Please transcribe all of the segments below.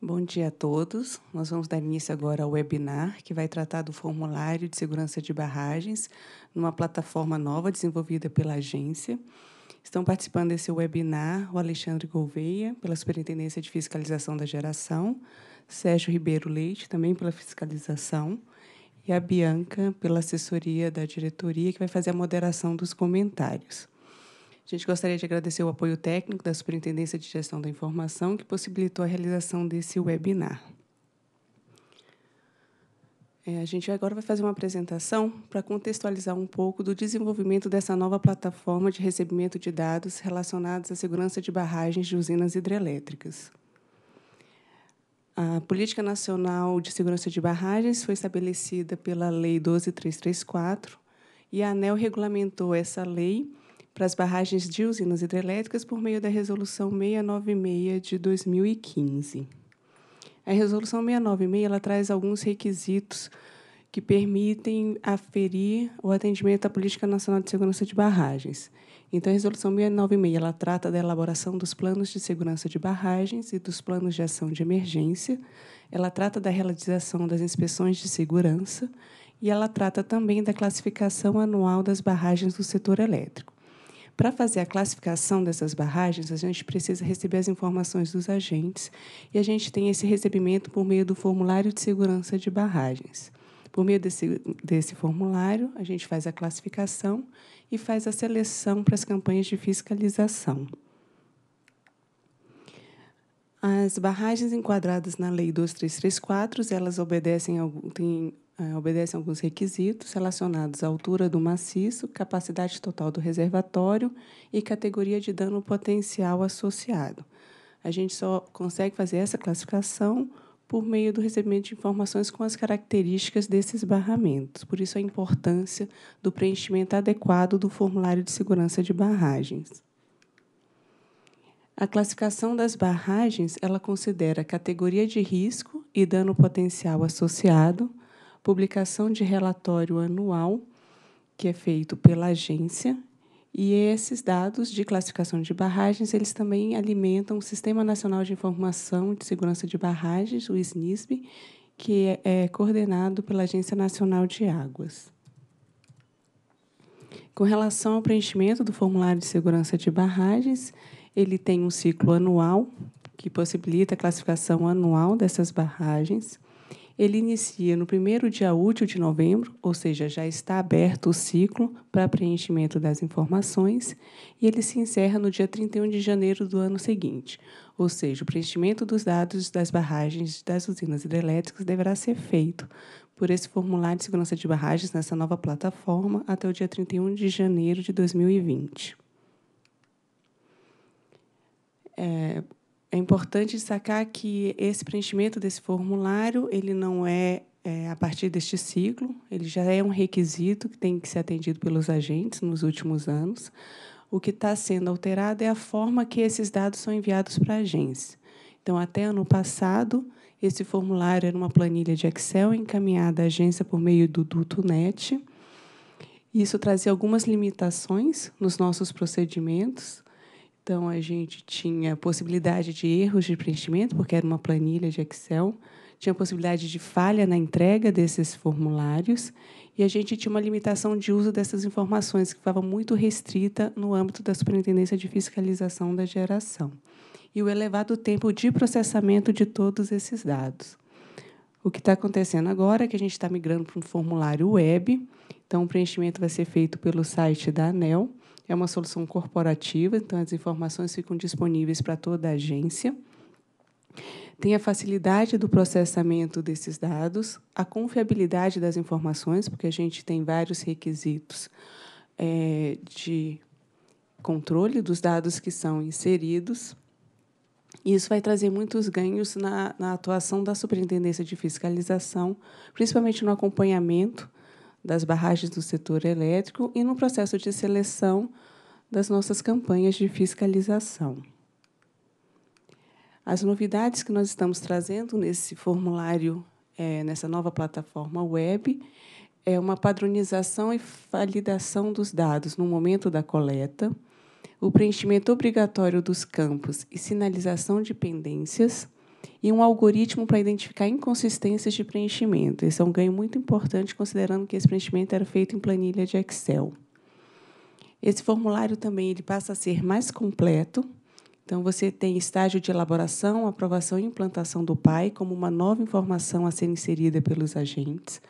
Bom dia a todos. Nós vamos dar início agora ao webinar, que vai tratar do formulário de segurança de barragens, numa plataforma nova desenvolvida pela agência. Estão participando desse webinar o Alexandre Gouveia, pela Superintendência de Fiscalização da Geração, Sérgio Ribeiro Leite, também pela Fiscalização, e a Bianca, pela assessoria da diretoria, que vai fazer a moderação dos comentários. A gente gostaria de agradecer o apoio técnico da Superintendência de Gestão da Informação, que possibilitou a realização desse webinar. A gente agora vai fazer uma apresentação para contextualizar um pouco do desenvolvimento dessa nova plataforma de recebimento de dados relacionados à segurança de barragens de usinas hidrelétricas. A Política Nacional de Segurança de Barragens foi estabelecida pela Lei 12.334 e a ANEEL regulamentou essa lei para as barragens de usinas hidrelétricas por meio da Resolução 696 de 2015. A Resolução 696 ela traz alguns requisitos que permitem aferir o atendimento à Política Nacional de Segurança de Barragens. Então, a Resolução 696 ela trata da elaboração dos planos de segurança de barragens e dos planos de ação de emergência, ela trata da realização das inspeções de segurança e ela trata também da classificação anual das barragens do setor elétrico. Para fazer a classificação dessas barragens, a gente precisa receber as informações dos agentes e a gente tem esse recebimento por meio do formulário de segurança de barragens. Por meio desse formulário, a gente faz a classificação e faz a seleção para as campanhas de fiscalização. As barragens enquadradas na Lei 12.334, elas obedecem a alguns requisitos relacionados à altura do maciço, capacidade total do reservatório e categoria de dano potencial associado. A gente só consegue fazer essa classificação por meio do recebimento de informações com as características desses barramentos. Por isso, a importância do preenchimento adequado do formulário de segurança de barragens. A classificação das barragens, ela considera categoria de risco e dano potencial associado, publicação de relatório anual, que é feito pela agência, e esses dados de classificação de barragens, eles também alimentam o Sistema Nacional de Informação de Segurança de Barragens, o SNISB, que é coordenado pela Agência Nacional de Águas. Com relação ao preenchimento do formulário de segurança de barragens, ele tem um ciclo anual, que possibilita a classificação anual dessas barragens. Ele inicia no primeiro dia útil de novembro, ou seja, já está aberto o ciclo para preenchimento das informações, e ele se encerra no dia 31 de janeiro do ano seguinte, ou seja, o preenchimento dos dados das barragens das usinas hidrelétricas deverá ser feito por esse formulário de segurança de barragens nessa nova plataforma até o dia 31 de janeiro de 2020. É importante destacar que esse preenchimento desse formulário ele não é a partir deste ciclo, ele já é um requisito que tem que ser atendido pelos agentes nos últimos anos. O que está sendo alterado é a forma que esses dados são enviados para a agência. Então, até ano passado, esse formulário era uma planilha de Excel encaminhada à agência por meio do DutoNet. Isso trazia algumas limitações nos nossos procedimentos. Então, a gente tinha possibilidade de erros de preenchimento, porque era uma planilha de Excel, tinha possibilidade de falha na entrega desses formulários e a gente tinha uma limitação de uso dessas informações, que estava muito restrita no âmbito da Superintendência de Fiscalização da Geração e o elevado tempo de processamento de todos esses dados. O que está acontecendo agora é que a gente está migrando para um formulário web, então o preenchimento vai ser feito pelo site da ANEEL. É uma solução corporativa, então as informações ficam disponíveis para toda a agência. Tem a facilidade do processamento desses dados, a confiabilidade das informações, porque a gente tem vários requisitos de controle dos dados que são inseridos. Isso vai trazer muitos ganhos na atuação da Superintendência de Fiscalização, principalmente no acompanhamento das barragens do setor elétrico e no processo de seleção das nossas campanhas de fiscalização. As novidades que nós estamos trazendo nesse formulário, nessa nova plataforma web, é uma padronização e validação dos dados no momento da coleta, o preenchimento obrigatório dos campos e sinalização de pendências, e um algoritmo para identificar inconsistências de preenchimento. Esse é um ganho muito importante, considerando que esse preenchimento era feito em planilha de Excel. Esse formulário também ele passa a ser mais completo. Então, você tem estágio de elaboração, aprovação e implantação do PAE como uma nova informação a ser inserida pelos agentes.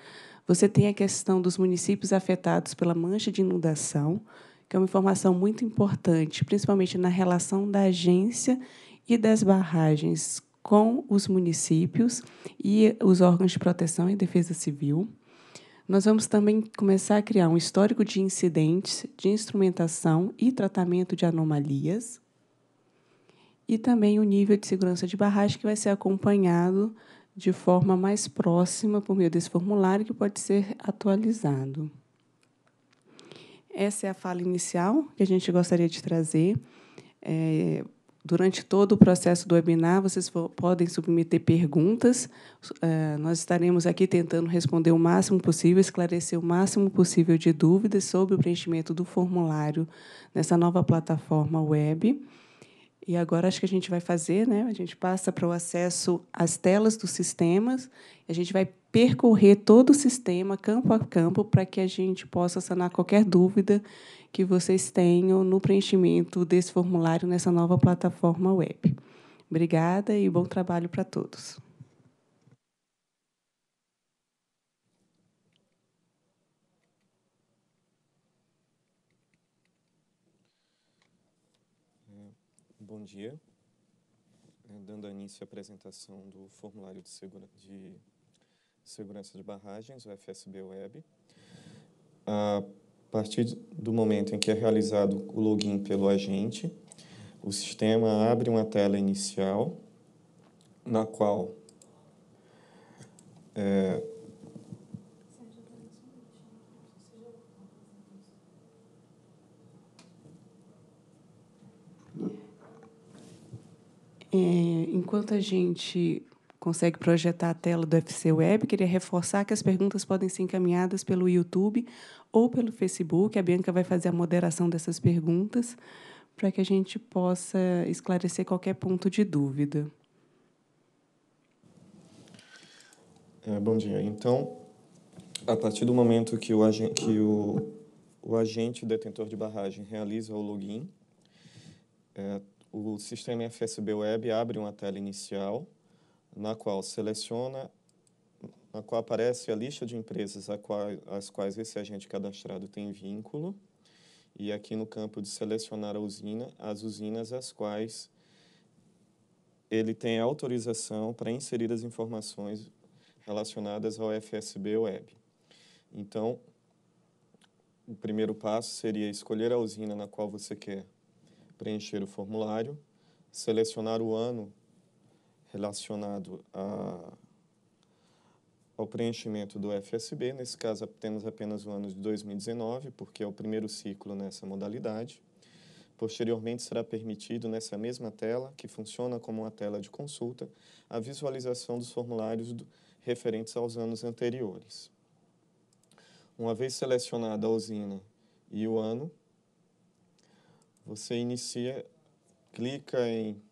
Você tem a questão dos municípios afetados pela mancha de inundação, que é uma informação muito importante, principalmente na relação da agência e das barragens com os municípios e os órgãos de proteção e defesa civil. Nós vamos também começar a criar um histórico de incidentes, de instrumentação e tratamento de anomalias, e também o nível de segurança de barragem, que vai ser acompanhado de forma mais próxima por meio desse formulário, que pode ser atualizado. Essa é a fala inicial que a gente gostaria de trazer. Durante todo o processo do webinar, vocês podem submeter perguntas. Nós estaremos aqui tentando responder o máximo possível, esclarecer o máximo possível de dúvidas sobre o preenchimento do formulário nessa nova plataforma web. E agora acho que a gente vai fazer, né? A gente passa para o acesso às telas dos sistemas, a gente vai percorrer todo o sistema, campo a campo, para que a gente possa sanar qualquer dúvida que vocês tenham no preenchimento desse formulário nessa nova plataforma web. Obrigada e bom trabalho para todos. Bom dia. Dando início à apresentação do formulário de Segurança de Barragens, o FSB Web. A partir do momento em que é realizado o login pelo agente, o sistema abre uma tela inicial, na qual enquanto a gente consegue projetar a tela do FC Web, queria reforçar que as perguntas podem ser encaminhadas pelo YouTube ou pelo Facebook. A Bianca vai fazer a moderação dessas perguntas para que a gente possa esclarecer qualquer ponto de dúvida. Bom dia. Então, a partir do momento que o agente detentor de barragem realiza o login, o sistema FSB Web abre uma tela inicial, na qual aparece a lista de empresas às quais esse agente cadastrado tem vínculo, e aqui no campo de selecionar a usina, as usinas às quais ele tem autorização para inserir as informações relacionadas ao FSB Web. Então, o primeiro passo seria escolher a usina na qual você quer preencher o formulário, selecionar o ano relacionado ao preenchimento do FSB. Nesse caso, temos apenas o ano de 2019, porque é o primeiro ciclo nessa modalidade. Posteriormente, será permitido, nessa mesma tela, que funciona como uma tela de consulta, a visualização dos formulários referentes aos anos anteriores. Uma vez selecionada a usina e o ano, você inicia, clica em...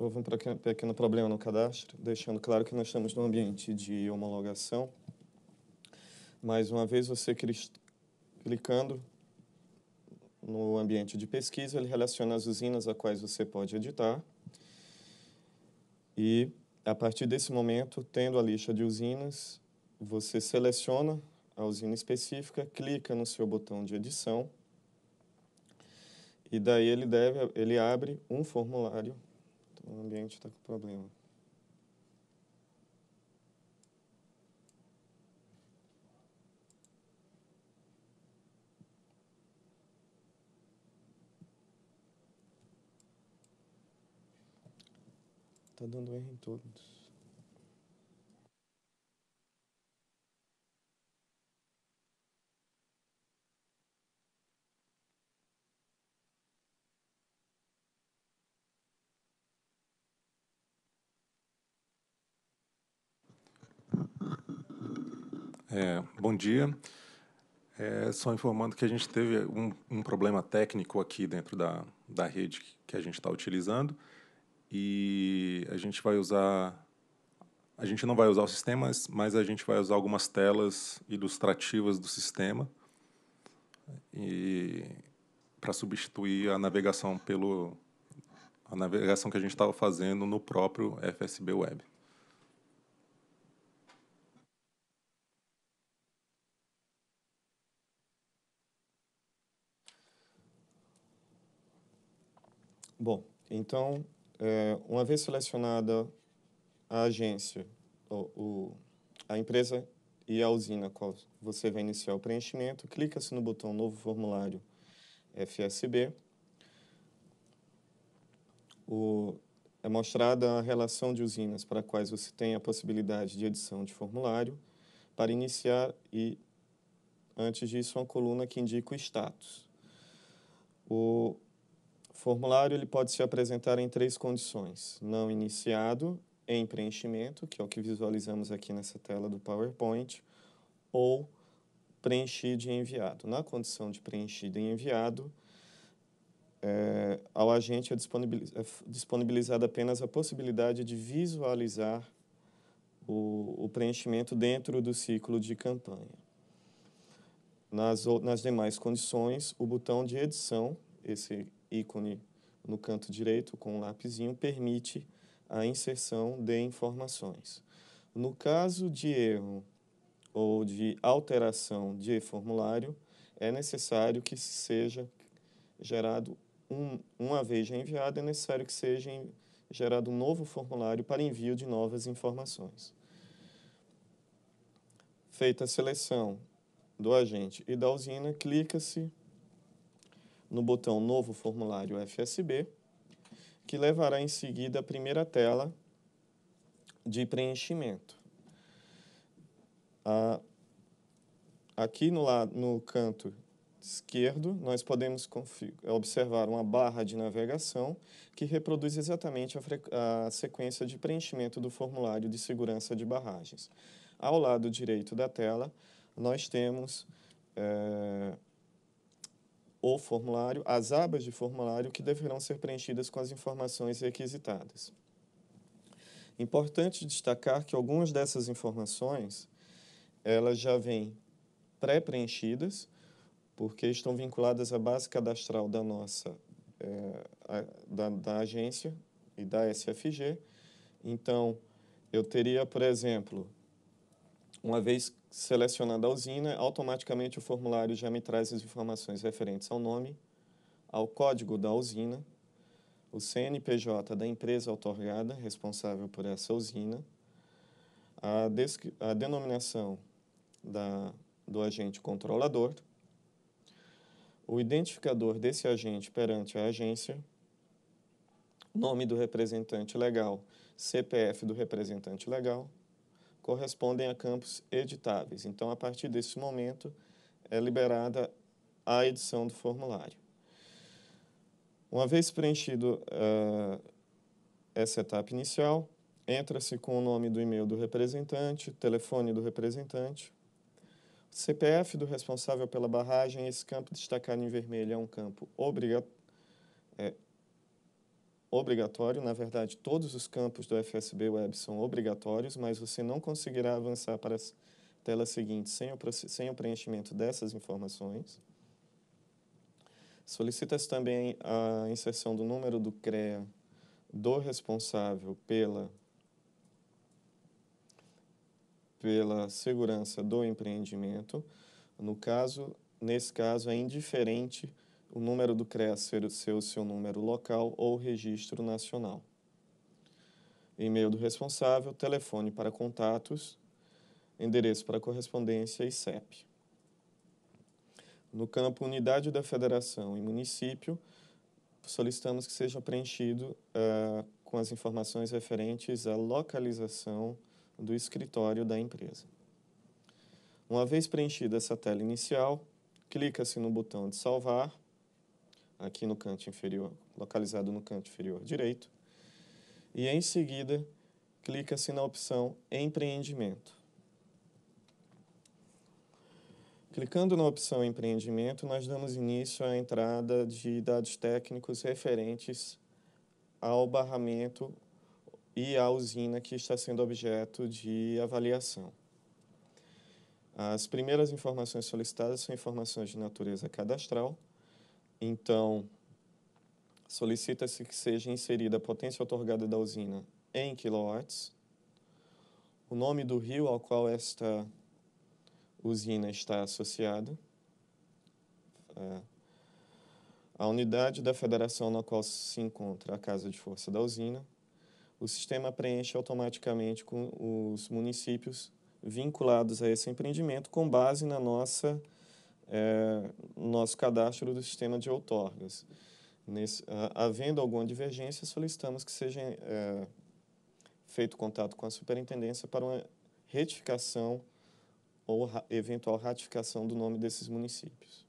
Houve um pequeno problema no cadastro, deixando claro que nós estamos no ambiente de homologação. Mais uma vez, você clicando no ambiente de pesquisa, ele relaciona as usinas a quais você pode editar. E, a partir desse momento, tendo a lista de usinas, você seleciona a usina específica, clica no seu botão de edição, e daí ele abre um formulário. Então, o ambiente está com problema. Está dando erro em todos. Bom dia. Só informando que a gente teve um problema técnico aqui dentro da rede que a gente está utilizando e a gente não vai usar os sistemas, mas a gente vai usar algumas telas ilustrativas do sistema e para substituir a navegação que a gente estava fazendo no próprio FSB Web. Bom, então, uma vez selecionada a agência, a empresa e a usina, qual você vai iniciar o preenchimento, clica-se no botão Novo Formulário FSB. É mostrada a relação de usinas para quais você tem a possibilidade de edição de formulário para iniciar e, antes disso, uma coluna que indica o status. O formulário ele pode se apresentar em três condições: não iniciado, em preenchimento, que é o que visualizamos aqui nessa tela do PowerPoint, ou preenchido e enviado. Na condição de preenchido e enviado, ao agente é disponibilizada apenas a possibilidade de visualizar o preenchimento dentro do ciclo de campanha. Nas demais condições, o botão de edição, esse ícone no canto direito com um lapisinho, permite a inserção de informações. No caso de erro ou de alteração de formulário, é necessário que seja gerado uma vez já enviado, é necessário que seja gerado um novo formulário para envio de novas informações. Feita a seleção do agente e da usina, clica-se no botão Novo Formulário FSB, que levará em seguida a primeira tela de preenchimento. Aqui no canto esquerdo, nós podemos observar uma barra de navegação que reproduz exatamente a sequência de preenchimento do formulário de segurança de barragens. Ao lado direito da tela, nós temos o formulário, as abas de formulário que deverão ser preenchidas com as informações requisitadas. Importante destacar que algumas dessas informações elas já vêm pré-preenchidas, porque estão vinculadas à base cadastral da nossa da agência e da SFG. Então, eu teria, por exemplo, uma vez selecionada a usina, automaticamente o formulário já me traz as informações referentes ao nome, ao código da usina, o CNPJ da empresa outorgada responsável por essa usina, a denominação do agente controlador, o identificador desse agente perante a agência, nome do representante legal, CPF do representante legal, correspondem a campos editáveis. Então, a partir desse momento, é liberada a edição do formulário. Uma vez preenchido essa etapa inicial, entra-se com o nome do e-mail do representante, telefone do representante, CPF do responsável pela barragem. Esse campo destacado em vermelho é um campo obrigatório. Na verdade, todos os campos do FSB Web são obrigatórios, mas você não conseguirá avançar para a tela seguinte sem o preenchimento dessas informações. Solicita-se também a inserção do número do CREA do responsável pela segurança do empreendimento. Nesse caso, é indiferente o número do CREA ser o seu número local ou registro nacional. E-mail do responsável, telefone para contatos, endereço para correspondência e CEP. No campo Unidade da Federação e Município, solicitamos que seja preenchido com as informações referentes à localização do escritório da empresa. Uma vez preenchida essa tela inicial, clica-se no botão de salvar, aqui no canto inferior, localizado no canto inferior direito, e em seguida clica-se na opção Empreendimento. Clicando na opção empreendimento, nós damos início à entrada de dados técnicos referentes ao barramento e à usina que está sendo objeto de avaliação. As primeiras informações solicitadas são informações de natureza cadastral. Então, solicita-se que seja inserida a potência outorgada da usina em quilowatts, o nome do rio ao qual esta usina está associada, a unidade da federação na qual se encontra a casa de força da usina. O sistema preenche automaticamente com os municípios vinculados a esse empreendimento com base na nosso cadastro do sistema de outorgas. Havendo alguma divergência, solicitamos que seja feito contato com a superintendência para uma retificação ou eventual ratificação do nome desses municípios.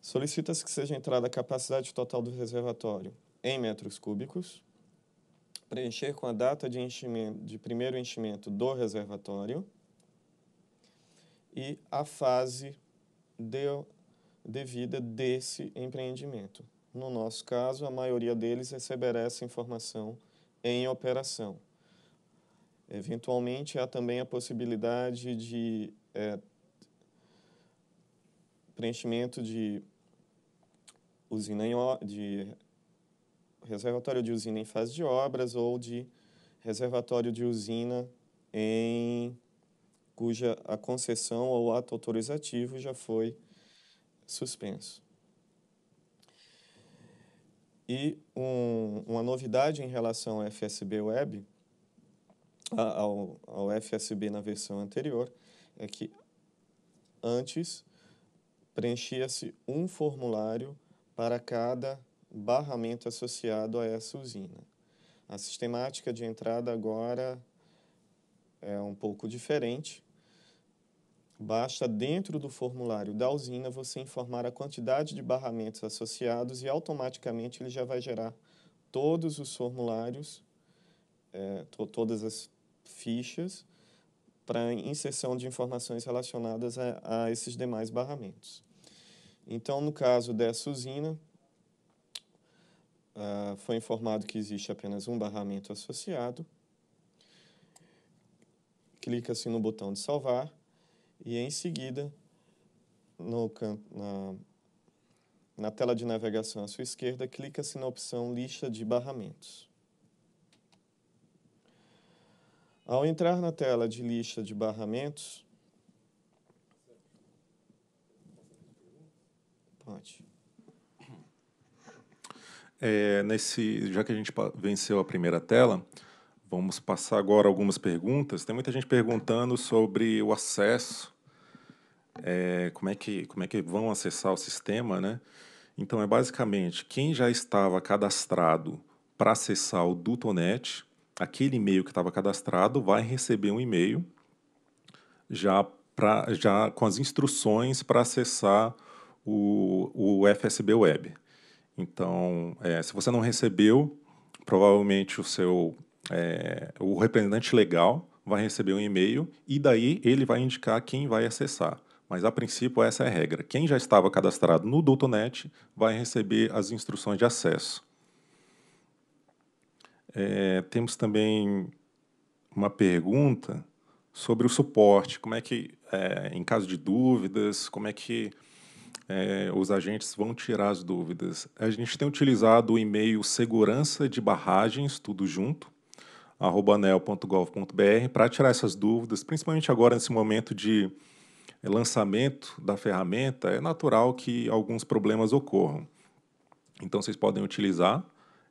Solicita-se que seja entrada a capacidade total do reservatório em metros cúbicos, preencher com a data de enchimento, de primeiro enchimento do reservatório e a fase de vida desse empreendimento. No nosso caso, a maioria deles receberá essa informação em operação. Eventualmente, há também a possibilidade de preenchimento de usina de reservatório de usina em fase de obras ou de reservatório de usina cuja a concessão ou ato autorizativo já foi suspenso. E uma novidade em relação ao FSB Web, ao FSB na versão anterior, é que antes preenchia-se um formulário para cada barramento associado a essa usina. A sistemática de entrada agora é um pouco diferente. Basta, dentro do formulário da usina, você informar a quantidade de barramentos associados e automaticamente ele já vai gerar todos os formulários, todas as fichas, para inserção de informações relacionadas a esses demais barramentos. Então, no caso dessa usina, foi informado que existe apenas um barramento associado. Clica-se no botão de salvar e, em seguida, na tela de navegação à sua esquerda, clica-se na opção Lista de Barramentos. Ao entrar na tela de Lista de Barramentos... Pode. Já que a gente venceu a primeira tela, vamos passar agora algumas perguntas. Tem muita gente perguntando sobre o acesso, como é que vão acessar o sistema, né? Então, é basicamente quem já estava cadastrado para acessar o DutoNet, aquele e-mail que estava cadastrado vai receber um e-mail já com as instruções para acessar o FSB Web. Então, se você não recebeu, provavelmente o representante legal vai receber um e-mail e daí ele vai indicar quem vai acessar. Mas, a princípio, essa é a regra. Quem já estava cadastrado no DutoNet vai receber as instruções de acesso. Temos também uma pergunta sobre o suporte. Como é que, em caso de dúvidas, como é que... os agentes vão tirar as dúvidas. A gente tem utilizado o e-mail segurança-de-barragens, tudo junto, @aneel.gov.br, para tirar essas dúvidas, principalmente agora nesse momento de lançamento da ferramenta, é natural que alguns problemas ocorram. Então, vocês podem utilizar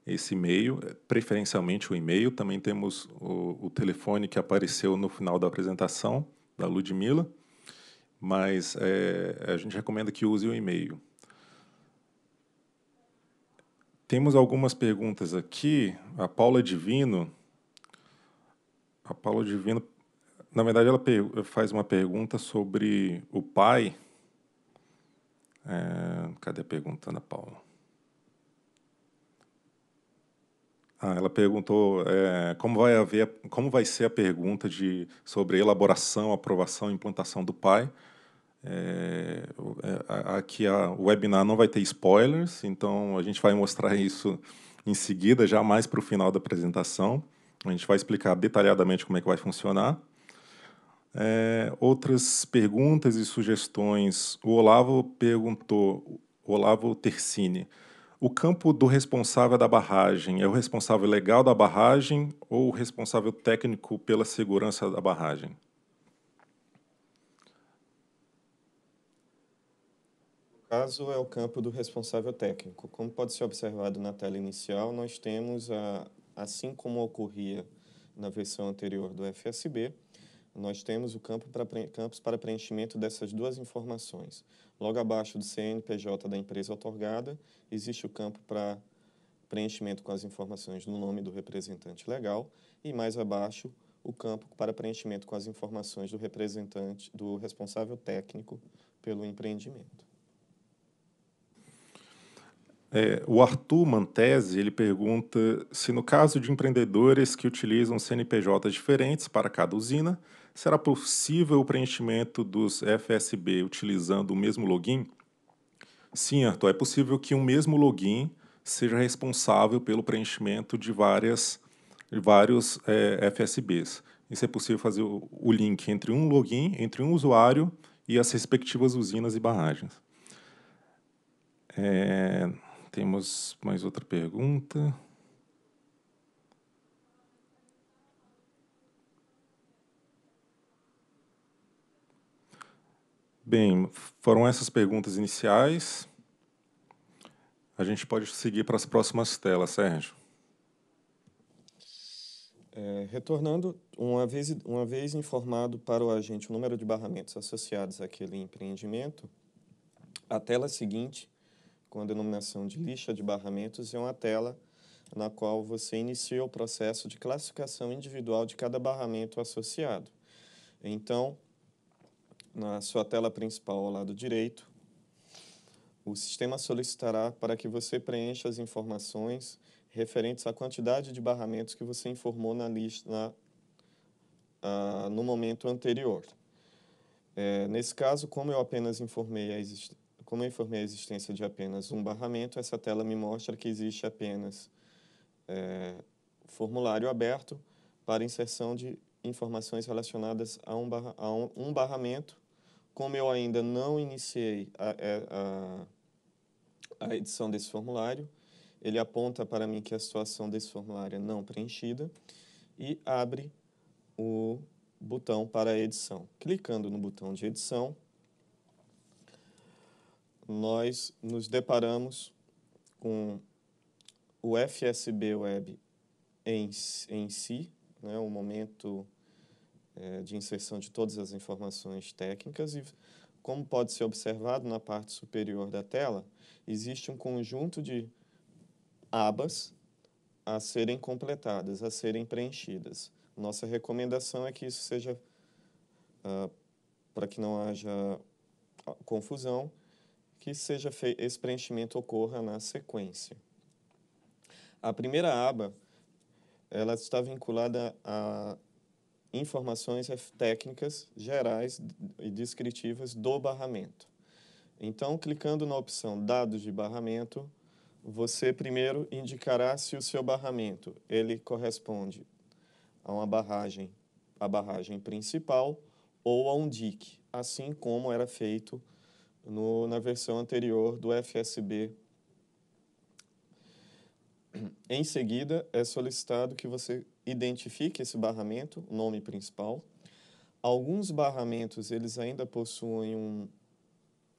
esse e-mail, preferencialmente o e-mail. Também temos o telefone que apareceu no final da apresentação, da Ludmila. Mas a gente recomenda que use o e-mail. Temos algumas perguntas aqui. A Paula Divino, na verdade, ela faz uma pergunta sobre o pai. Cadê a pergunta, Ana Paula? Ela perguntou como vai ser a pergunta sobre elaboração, aprovação e implantação do PAE. Aqui o webinar não vai ter spoilers, então a gente vai mostrar isso em seguida, já mais para o final da apresentação. A gente vai explicar detalhadamente como é que vai funcionar. Outras perguntas e sugestões. O Olavo perguntou, Olavo Tersini, o campo do responsável da barragem é o responsável legal da barragem ou o responsável técnico pela segurança da barragem? No caso, é o campo do responsável técnico. Como pode ser observado na tela inicial, nós temos, assim como ocorria na versão anterior do FSB, nós temos o campos para preenchimento dessas duas informações. Logo abaixo do CNPJ da empresa outorgada, existe o campo para preenchimento com as informações do nome do representante legal e, mais abaixo, o campo para preenchimento com as informações do representante, do responsável técnico pelo empreendimento. O Arthur Mantese, ele pergunta se, no caso de empreendedores que utilizam CNPJs diferentes para cada usina, será possível o preenchimento dos FSB utilizando o mesmo login? Sim, Arthur, é possível que um mesmo login seja responsável pelo preenchimento de vários FSBs. Isso é possível fazer o link entre um login, entre um usuário e as respectivas usinas e barragens. Temos mais outra pergunta. Bem, foram essas perguntas iniciais. A gente pode seguir para as próximas telas, Sérgio. Retornando, uma vez informado para o agente o número de barramentos associados àquele empreendimento, a tela seguinte, com a denominação de lista de barramentos, é uma tela na qual você inicia o processo de classificação individual de cada barramento associado. Então, na sua tela principal, ao lado direito, o sistema solicitará para que você preencha as informações referentes à quantidade de barramentos que você informou na lista no momento anterior. Nesse caso, como eu informei a existência de apenas um barramento, essa tela me mostra que existe apenas formulário aberto para inserção de informações relacionadas a um barramento. Como eu ainda não iniciei a edição desse formulário, ele aponta para mim que a situação desse formulário é não preenchida e abre o botão para a edição. Clicando no botão de edição, nós nos deparamos com o FSB Web em si, né, o momento de inserção de todas as informações técnicas, e como pode ser observado na parte superior da tela, existe um conjunto de abas a serem completadas, a serem preenchidas. Nossa recomendação é que isso seja, para que não haja confusão, que seja esse preenchimento ocorra na sequência. A primeira aba, ela está vinculada a informações técnicas gerais e descritivas do barramento. Então, clicando na opção Dados de Barramento, você primeiro indicará se o seu barramento ele corresponde a uma barragem, a barragem principal ou a um dique, assim como era feito na versão anterior do FSB. Em seguida, é solicitado que você identifique esse barramento, o nome principal. Alguns barramentos eles ainda possuem um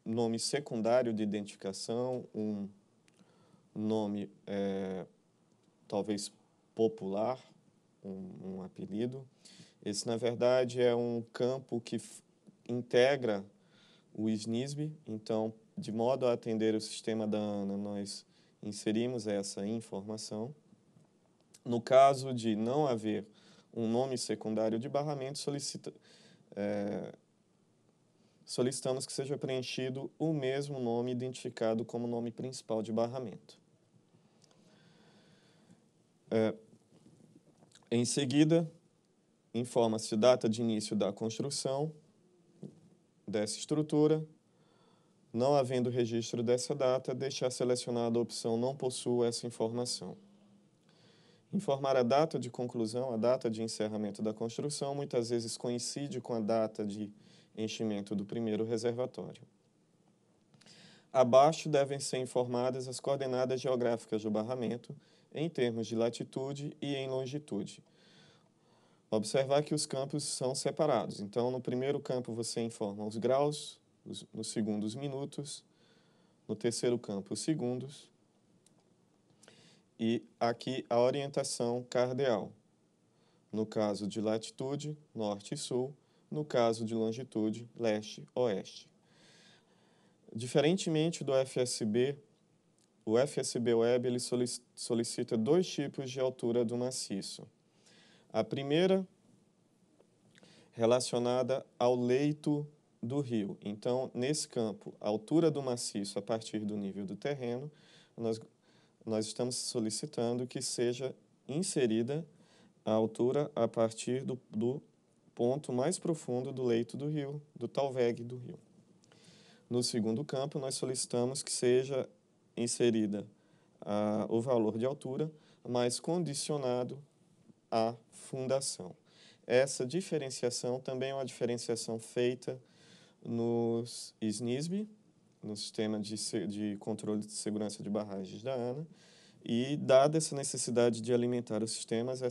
nome secundário de identificação, um nome talvez popular, um apelido. Esse, na verdade, é um campo que integra o SNISB, então, de modo a atender o sistema da ANA, nós inserimos essa informação. No caso de não haver um nome secundário de barramento, solicitamos que seja preenchido o mesmo nome identificado como nome principal de barramento. Em seguida, informa-se data de início da construção, dessa estrutura. Não havendo registro dessa data, deixar selecionada a opção não possui essa informação. Informar a data de conclusão, a data de encerramento da construção, muitas vezes coincide com a data de enchimento do primeiro reservatório. Abaixo devem ser informadas as coordenadas geográficas do barramento, em termos de latitude e em longitude. Observar que os campos são separados. Então, no primeiro campo você informa os graus, no segundo os minutos, no terceiro campo os segundos, e aqui a orientação cardeal. No caso de latitude, norte e sul. No caso de longitude, leste e oeste. Diferentemente do FSB, o FSB Web ele solicita dois tipos de altura do maciço. A primeira, relacionada ao leito do rio. Então, nesse campo, a altura do maciço a partir do nível do terreno, nós estamos solicitando que seja inserida a altura a partir do ponto mais profundo do leito do rio, do talveg do rio. No segundo campo, nós solicitamos que seja inserida o valor de altura, mas condicionado à fundação. Essa diferenciação também é uma diferenciação feita nos SNISB, no Sistema de Controle de Segurança de Barragens da ANA, e dada essa necessidade de alimentar os sistemas,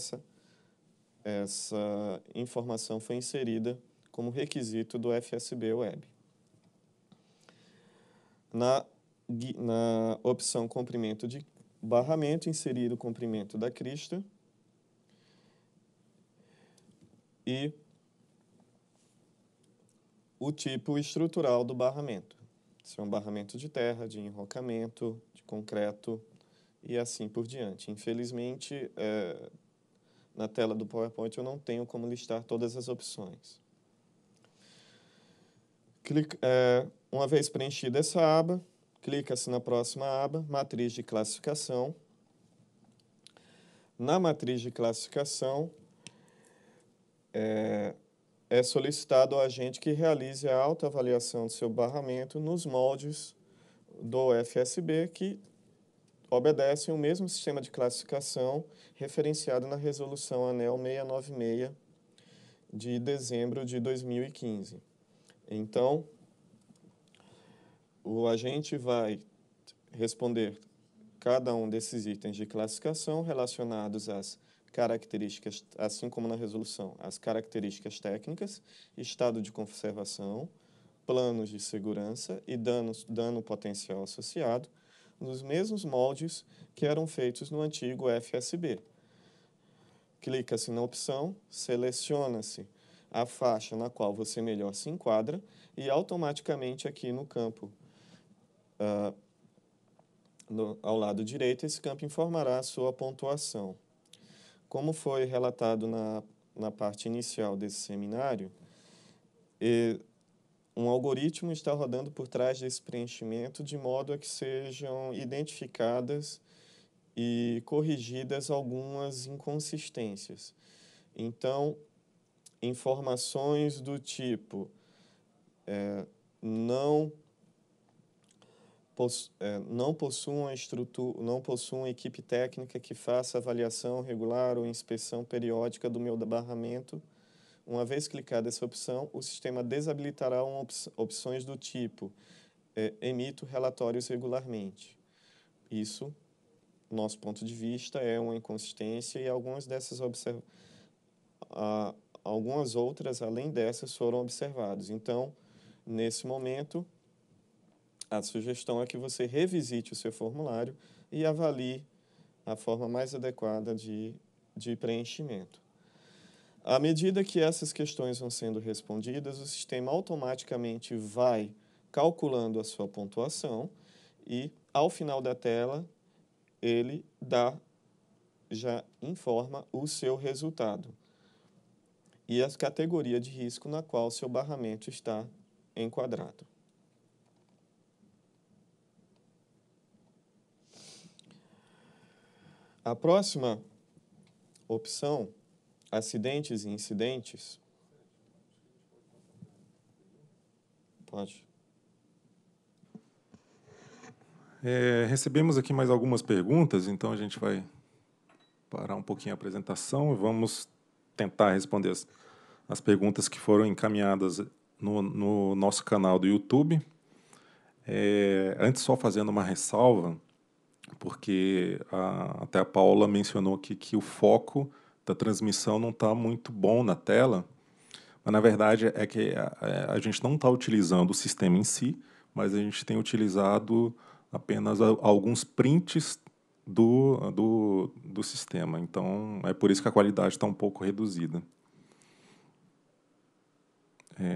essa informação foi inserida como requisito do FSB Web. Na opção comprimento de barramento, inserir o comprimento da crista e o tipo estrutural do barramento. Se é um barramento de terra, de enrocamento, de concreto e assim por diante. Infelizmente, na tela do PowerPoint eu não tenho como listar todas as opções. Uma vez preenchida essa aba, clica-se na próxima aba, matriz de classificação. Na matriz de classificação, é solicitado ao agente que realize a autoavaliação do seu barramento nos moldes do FSB, que obedecem o mesmo sistema de classificação referenciado na Resolução ANEEL 696, de dezembro de 2015. Então, o agente vai responder cada um desses itens de classificação relacionados às características, assim como na resolução, as características técnicas, estado de conservação, planos de segurança e dano potencial associado, nos mesmos moldes que eram feitos no antigo FSB. Clica-se na opção, seleciona-se a faixa na qual você melhor se enquadra e automaticamente aqui no campo, ao lado direito, esse campo informará a sua pontuação. Como foi relatado na parte inicial desse seminário, um algoritmo está rodando por trás desse preenchimento de modo a que sejam identificadas e corrigidas algumas inconsistências. Então, informações do tipo não possuam equipe técnica que faça avaliação regular ou inspeção periódica do meu barramento. Uma vez clicada essa opção, o sistema desabilitará opções do tipo emito relatórios regularmente. Isso, nosso ponto de vista, é uma inconsistência e algumas dessas algumas outras, além dessas, foram observadas. Então, nesse momento, a sugestão é que você revisite o seu formulário e avalie a forma mais adequada de preenchimento. À medida que essas questões vão sendo respondidas, o sistema automaticamente vai calculando a sua pontuação e, ao final da tela, ele já informa o seu resultado e a categoria de risco na qual seu barramento está enquadrado. A próxima opção, acidentes e incidentes, Pode. Recebemos aqui mais algumas perguntas, então a gente vai parar um pouquinho a apresentação e vamos tentar responder as perguntas que foram encaminhadas no nosso canal do YouTube. Antes, só fazendo uma ressalva, porque até a Paula mencionou aqui que o foco da transmissão não está muito bom na tela, mas, na verdade, é que a gente não está utilizando o sistema em si, mas a gente tem utilizado apenas alguns prints do sistema. Então, é por isso que a qualidade está um pouco reduzida.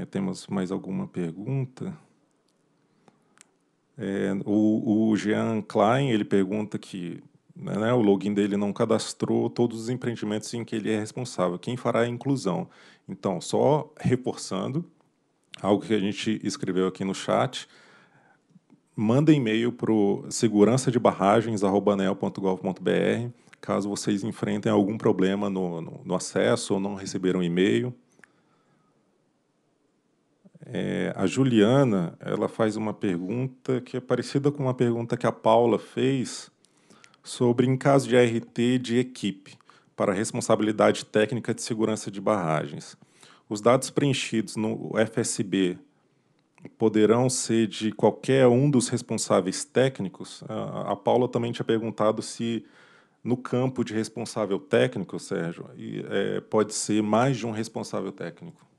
Temos mais alguma pergunta? O Jean Klein, ele pergunta que, né, o login dele não cadastrou todos os empreendimentos em que ele é responsável. Quem fará a inclusão? Então, só reforçando algo que a gente escreveu aqui no chat, manda e-mail para o segurança-de-barragens@aneel.gov.br caso vocês enfrentem algum problema no acesso ou não receberam e-mail. A Juliana, ela faz uma pergunta que é parecida com uma pergunta que a Paula fez sobre, em caso de ART de equipe, para responsabilidade técnica de segurança de barragens. Os dados preenchidos no FSB poderão ser de qualquer um dos responsáveis técnicos? A Paula também tinha perguntado se, no campo de responsável técnico, Sérgio, pode ser mais de um responsável técnico.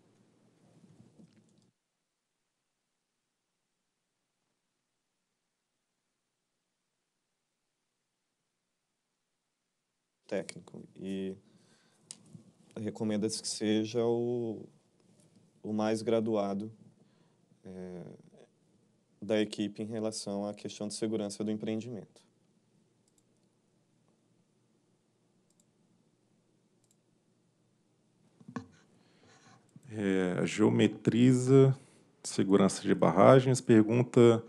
E recomenda-se que seja o mais graduado da equipe em relação à questão de segurança do empreendimento. A Geometriza Segurança de Barragens pergunta,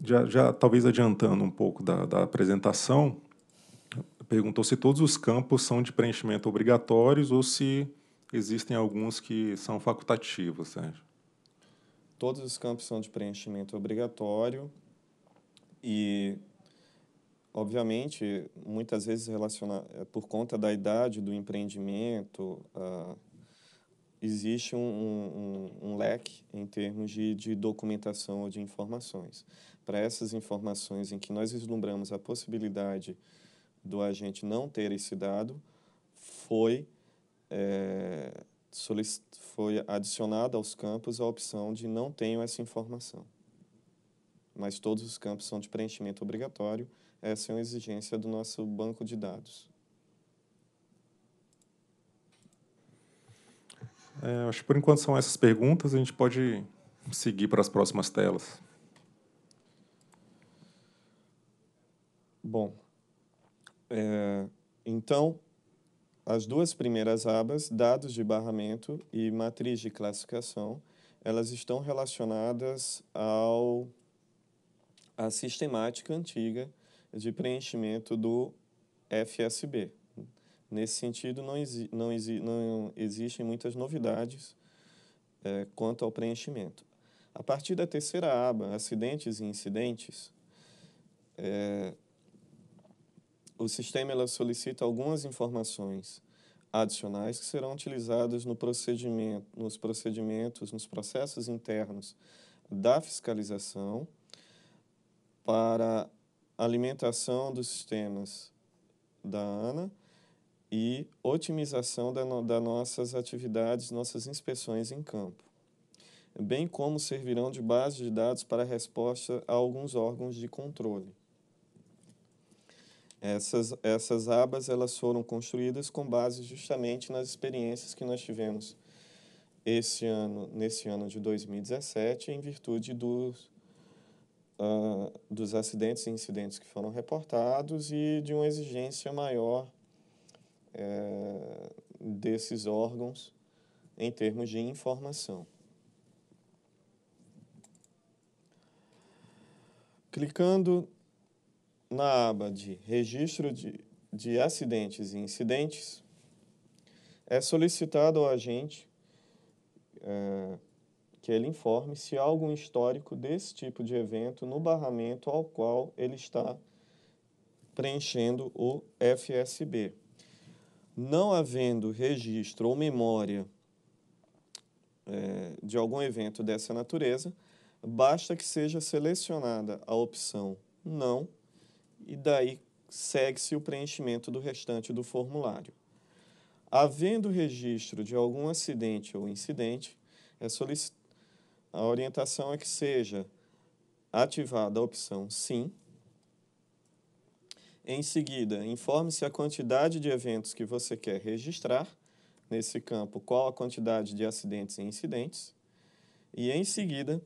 já talvez adiantando um pouco da apresentação, perguntou se todos os campos são de preenchimento obrigatórios ou se existem alguns que são facultativos, Sérgio. Todos os campos são de preenchimento obrigatório e, obviamente, muitas vezes por conta da idade do empreendimento, existe um leque em termos de documentação ou de informações. Para essas informações em que nós vislumbramos a possibilidade do agente não ter esse dado, foi adicionada aos campos a opção de não tenho essa informação. Mas todos os campos são de preenchimento obrigatório, essa é uma exigência do nosso banco de dados. Acho que por enquanto são essas perguntas, a gente pode seguir para as próximas telas. Bom, então, as duas primeiras abas, dados de barramento e matriz de classificação, elas estão relacionadas à sistemática antiga de preenchimento do FSB. Nesse sentido, não existem muitas novidades quanto ao preenchimento. A partir da terceira aba, acidentes e incidentes, o sistema solicita algumas informações adicionais que serão utilizadas nos processos internos da fiscalização para alimentação dos sistemas da ANA e otimização das nossas atividades, nossas inspeções em campo, bem como servirão de base de dados para a resposta a alguns órgãos de controle. Essas abas, elas foram construídas com base justamente nas experiências que nós tivemos nesse ano de 2017, em virtude dos acidentes e incidentes que foram reportados e de uma exigência maior desses órgãos em termos de informação. Clicando na aba de registro de acidentes e incidentes, é solicitado ao agente que ele informe se há algum histórico desse tipo de evento no barramento ao qual ele está preenchendo o FSB. Não havendo registro ou memória de algum evento dessa natureza, basta que seja selecionada a opção não e daí segue-se o preenchimento do restante do formulário. Havendo registro de algum acidente ou incidente, a orientação é que seja ativada a opção sim. Em seguida, informe-se a quantidade de eventos que você quer registrar, nesse campo, qual a quantidade de acidentes e incidentes, e em seguida,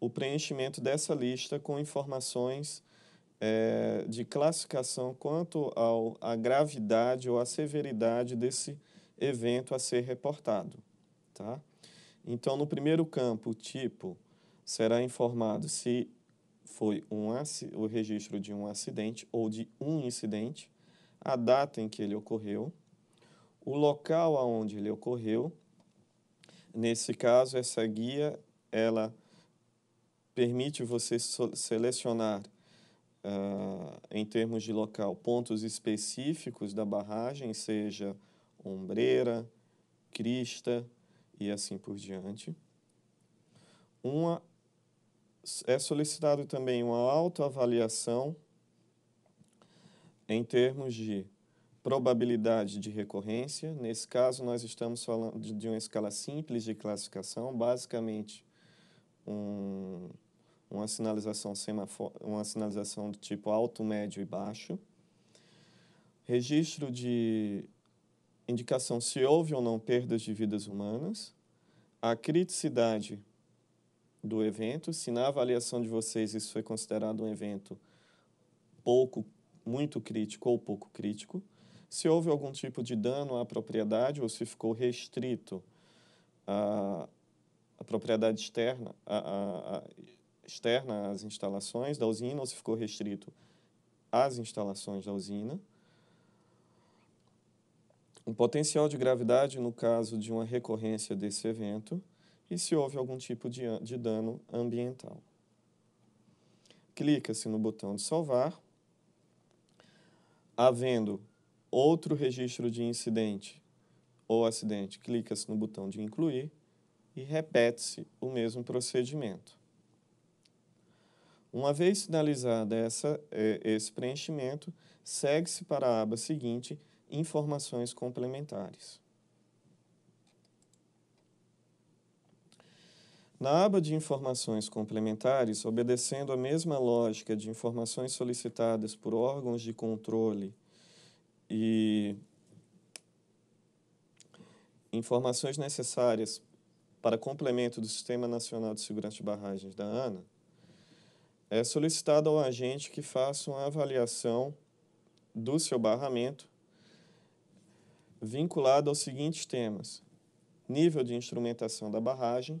o preenchimento dessa lista com informações de classificação quanto à gravidade ou à severidade desse evento a ser reportado. Tá? Então, no primeiro campo, o tipo, será informado se foi o registro de um acidente ou de um incidente, a data em que ele ocorreu, o local aonde ele ocorreu. Nesse caso, essa guia, ela permite você selecionar, em termos de local, pontos específicos da barragem, seja ombreira, crista e assim por diante. É solicitado também uma autoavaliação em termos de probabilidade de recorrência. Nesse caso, nós estamos falando de uma escala simples de classificação, basicamente uma sinalização do tipo alto, médio e baixo. Registro de indicação se houve ou não perdas de vidas humanas. A criticidade do evento, se na avaliação de vocês isso foi considerado um evento muito crítico ou pouco crítico, se houve algum tipo de dano à propriedade ou se ficou restrito à propriedade externa, externa às instalações da usina ou se ficou restrito às instalações da usina. Um potencial de gravidade no caso de uma recorrência desse evento e se houve algum tipo de dano ambiental. Clica-se no botão de salvar. Havendo outro registro de incidente ou acidente, clica-se no botão de incluir e repete-se o mesmo procedimento. Uma vez sinalizada esse preenchimento, segue-se para a aba seguinte, informações complementares. Na aba de informações complementares, obedecendo a mesma lógica de informações solicitadas por órgãos de controle e informações necessárias para complemento do Sistema Nacional de Segurança de Barragens da ANA, é solicitado ao agente que faça uma avaliação do seu barramento vinculado aos seguintes temas: nível de instrumentação da barragem.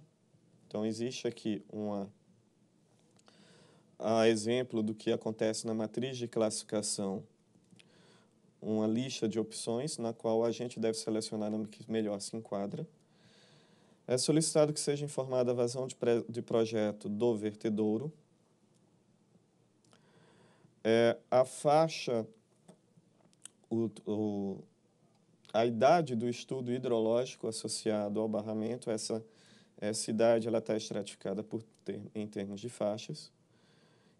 Então, existe aqui a exemplo do que acontece na matriz de classificação, uma lista de opções na qual a gente deve selecionar a que melhor se enquadra. É solicitado que seja informada a vazão de projeto do vertedouro. A faixa, a idade do estudo hidrológico associado ao barramento, essa idade ela está estratificada em termos de faixas.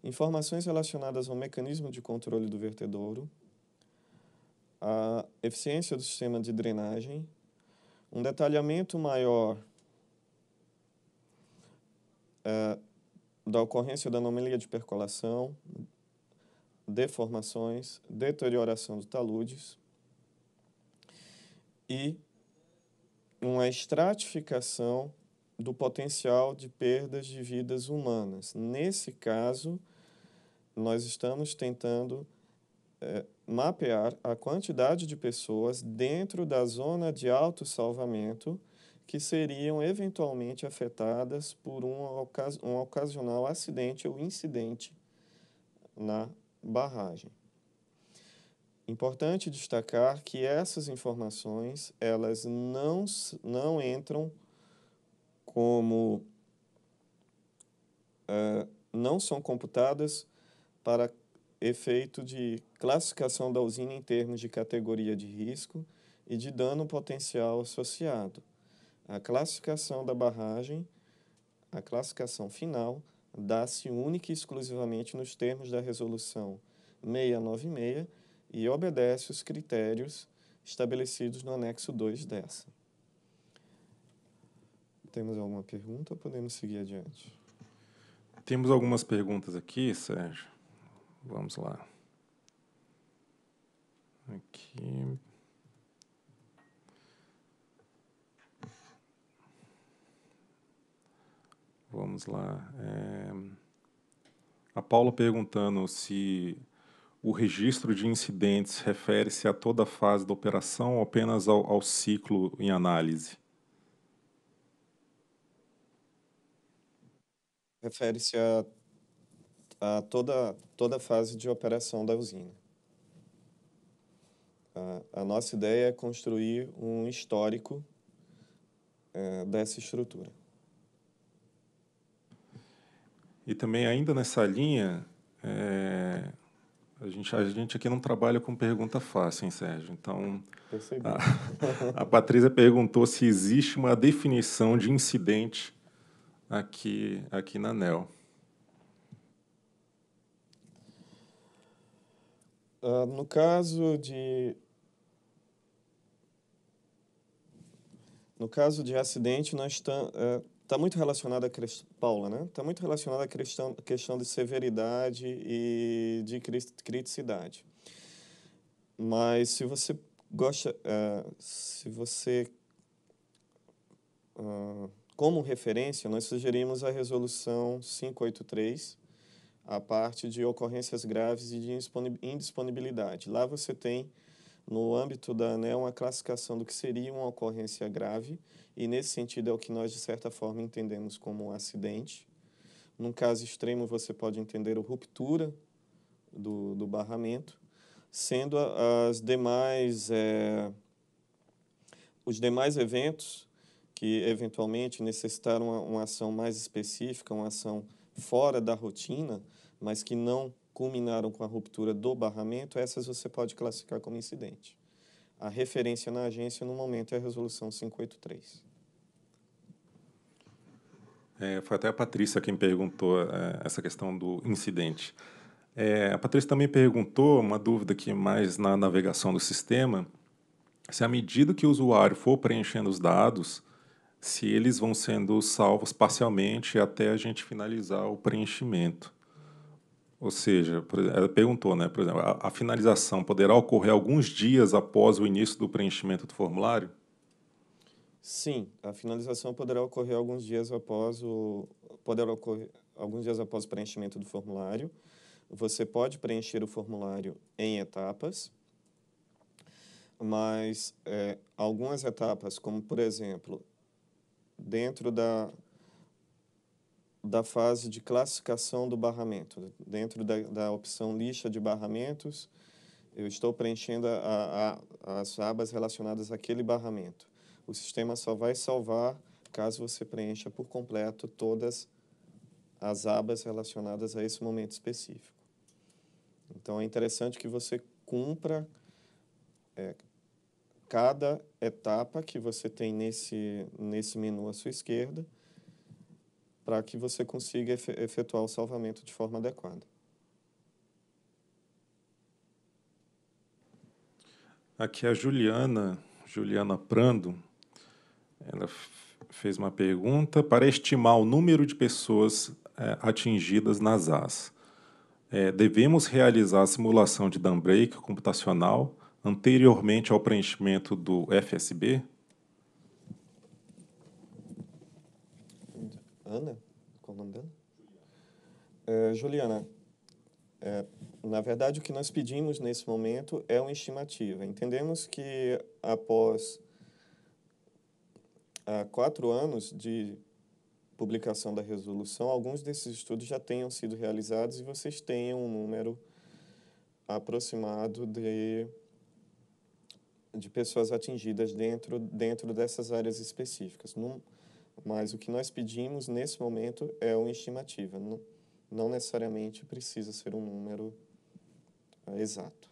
Informações relacionadas ao mecanismo de controle do vertedouro, a eficiência do sistema de drenagem, um detalhamento maior da ocorrência da anomalia de percolação, deformações, deterioração dos taludes e uma estratificação do potencial de perdas de vidas humanas. Nesse caso, nós estamos tentando mapear a quantidade de pessoas dentro da zona de autossalvamento que seriam eventualmente afetadas por um ocasional acidente ou incidente na barragem. Importante destacar que essas informações elas não entram como não são computadas para efeito de classificação da usina em termos de categoria de risco e de dano potencial associado. A classificação da barragem, a classificação final, dá-se única e exclusivamente nos termos da Resolução 696 e obedece os critérios estabelecidos no anexo 2 dessa. Temos alguma pergunta ou podemos seguir adiante? Temos algumas perguntas aqui, Sérgio. Vamos lá. Aqui. Vamos lá. A Paula perguntando se o registro de incidentes refere-se a toda a fase da operação ou apenas ao ciclo em análise? Refere-se a toda a fase de operação da usina. A nossa ideia é construir um histórico dessa estrutura. E também, ainda nessa linha, a gente aqui não trabalha com pergunta fácil, hein, Sérgio? Então, a Patrícia perguntou se existe uma definição de incidente aqui na ANEEL. No caso de acidente, nós estamos está muito relacionada a Paula, né? Está muito relacionada à questão de severidade e de criticidade. Mas se você gosta, se você como referência, nós sugerimos a Resolução 583, a parte de ocorrências graves e de indisponibilidade. Lá você tem, no âmbito da ANEEL, uma classificação do que seria uma ocorrência grave, e nesse sentido é o que nós, de certa forma, entendemos como um acidente. Num caso extremo, você pode entender a ruptura do barramento, sendo as demais, os demais eventos que eventualmente necessitaram uma ação mais específica, uma ação fora da rotina, mas que não culminaram com a ruptura do barramento, essas você pode classificar como incidente. A referência na agência, no momento, é a Resolução 583. Foi até a Patrícia quem perguntou essa questão do incidente. A Patrícia também perguntou, uma dúvida aqui mais na navegação do sistema, se à medida que o usuário for preenchendo os dados, se eles vão sendo salvos parcialmente até a gente finalizar o preenchimento. Ou seja, ela perguntou, né, por exemplo, a finalização poderá ocorrer alguns dias após o início do preenchimento do formulário? Sim, a finalização poderá ocorrer alguns dias após o preenchimento do formulário. Você pode preencher o formulário em etapas, mas algumas etapas, como por exemplo, dentro da fase de classificação do barramento, dentro da opção lista de barramentos, eu estou preenchendo as abas relacionadas àquele barramento. O sistema só vai salvar caso você preencha por completo todas as abas relacionadas a esse momento específico. Então, é interessante que você cumpra cada etapa que você tem nesse menu à sua esquerda, para que você consiga efetuar o salvamento de forma adequada. Aqui a Juliana Prando, ela fez uma pergunta para estimar o número de pessoas atingidas nas AS. Devemos realizar a simulação de dambreak computacional anteriormente ao preenchimento do FSB? Ana? Qual o nome dela? Juliana, na verdade, o que nós pedimos nesse momento é uma estimativa. Entendemos que após 4 anos de publicação da resolução, alguns desses estudos já tenham sido realizados e vocês tenham um número aproximado de pessoas atingidas dentro dessas áreas específicas. Mas o que nós pedimos nesse momento é uma estimativa, não necessariamente precisa ser um número exato.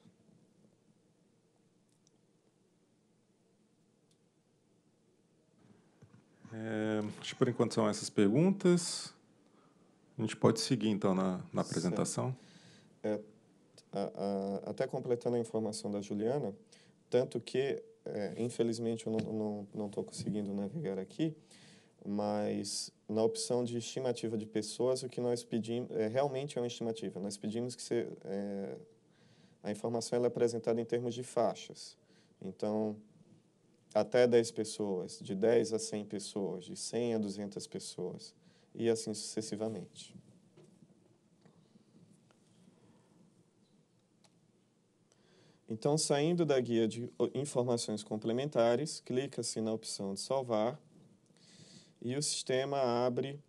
Acho que por enquanto são essas perguntas. A gente pode seguir, então, na apresentação. Até completando a informação da Juliana, tanto que, infelizmente, eu não estou conseguindo navegar aqui, mas na opção de estimativa de pessoas, o que nós pedimos realmente é uma estimativa. Nós pedimos que a informação ela é apresentada em termos de faixas. Então, até 10 pessoas, de 10 a 100 pessoas, de 100 a 200 pessoas, e assim sucessivamente. Então, saindo da guia de informações complementares, clica-se na opção de salvar e o sistema abre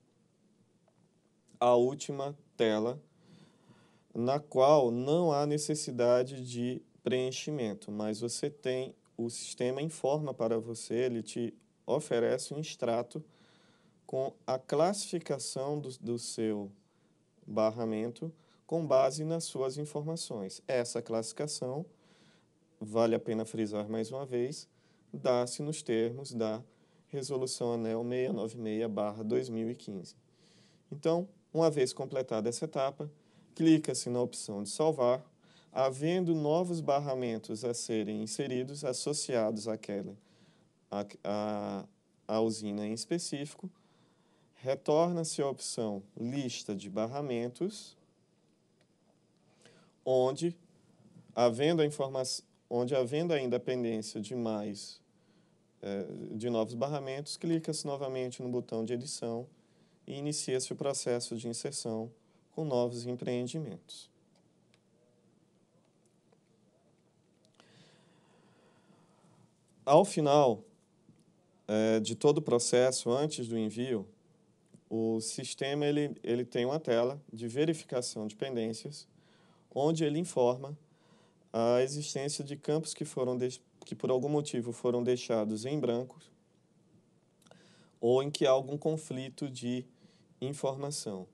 a última tela, na qual não há necessidade de preenchimento, mas você tem, o sistema informa para você, ele te oferece um extrato com a classificação do seu barramento com base nas suas informações. Essa classificação, vale a pena frisar mais uma vez, dá-se nos termos da Resolução ANEEL 696/2015. Então, uma vez completada essa etapa, clica-se na opção de salvar, havendo novos barramentos a serem inseridos associados à usina em específico, retorna-se a opção Lista de Barramentos, onde havendo ainda a pendência de mais de novos barramentos, clica-se novamente no botão de edição e inicia-se o processo de inserção com novos empreendimentos. Ao final de todo o processo, antes do envio, o sistema ele tem uma tela de verificação de pendências, onde ele informa a existência de campos que por algum motivo foram deixados em branco ou em que há algum conflito de informação.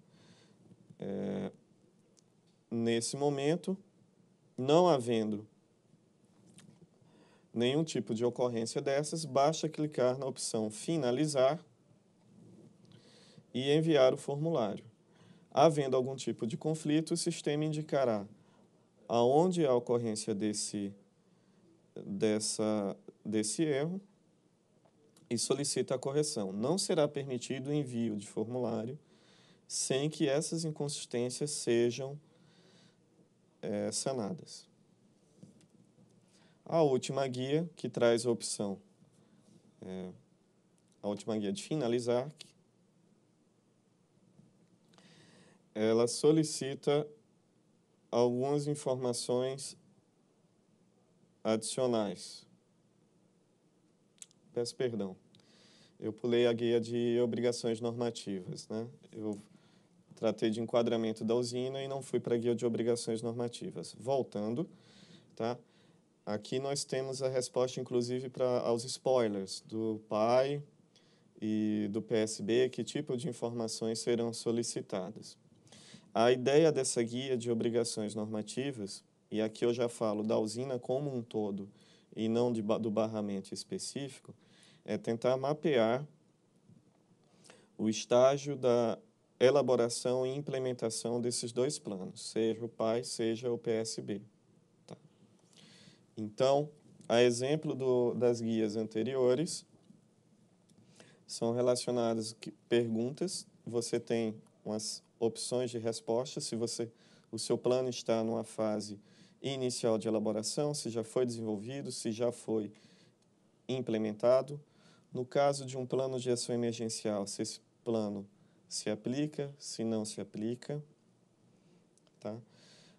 Nesse momento, não havendo nenhum tipo de ocorrência dessas, basta clicar na opção Finalizar e enviar o formulário. Havendo algum tipo de conflito, o sistema indicará aonde há a ocorrência desse erro e solicita a correção. Não será permitido o envio de formulário sem que essas inconsistências sejam sanadas. A última guia, que traz a opção, a última guia de finalizar, ela solicita algumas informações adicionais. Peço perdão. Eu pulei a guia de obrigações normativas, né? Eu tratei de enquadramento da usina e não fui para a guia de obrigações normativas. Voltando, tá? Aqui nós temos a resposta, inclusive, aos spoilers do PAE e do PSB, que tipo de informações serão solicitadas. A ideia dessa guia de obrigações normativas, e aqui eu já falo da usina como um todo e não do barramento específico, é tentar mapear o estágio da elaboração e implementação desses dois planos, seja o PAE, seja o PSB. Tá. Então, a exemplo das guias anteriores, são relacionadas perguntas, você tem umas opções de resposta, se o seu plano está numa fase inicial de elaboração, se já foi desenvolvido, se já foi implementado. No caso de um plano de ação emergencial, se esse plano se aplica, se não se aplica. Tá?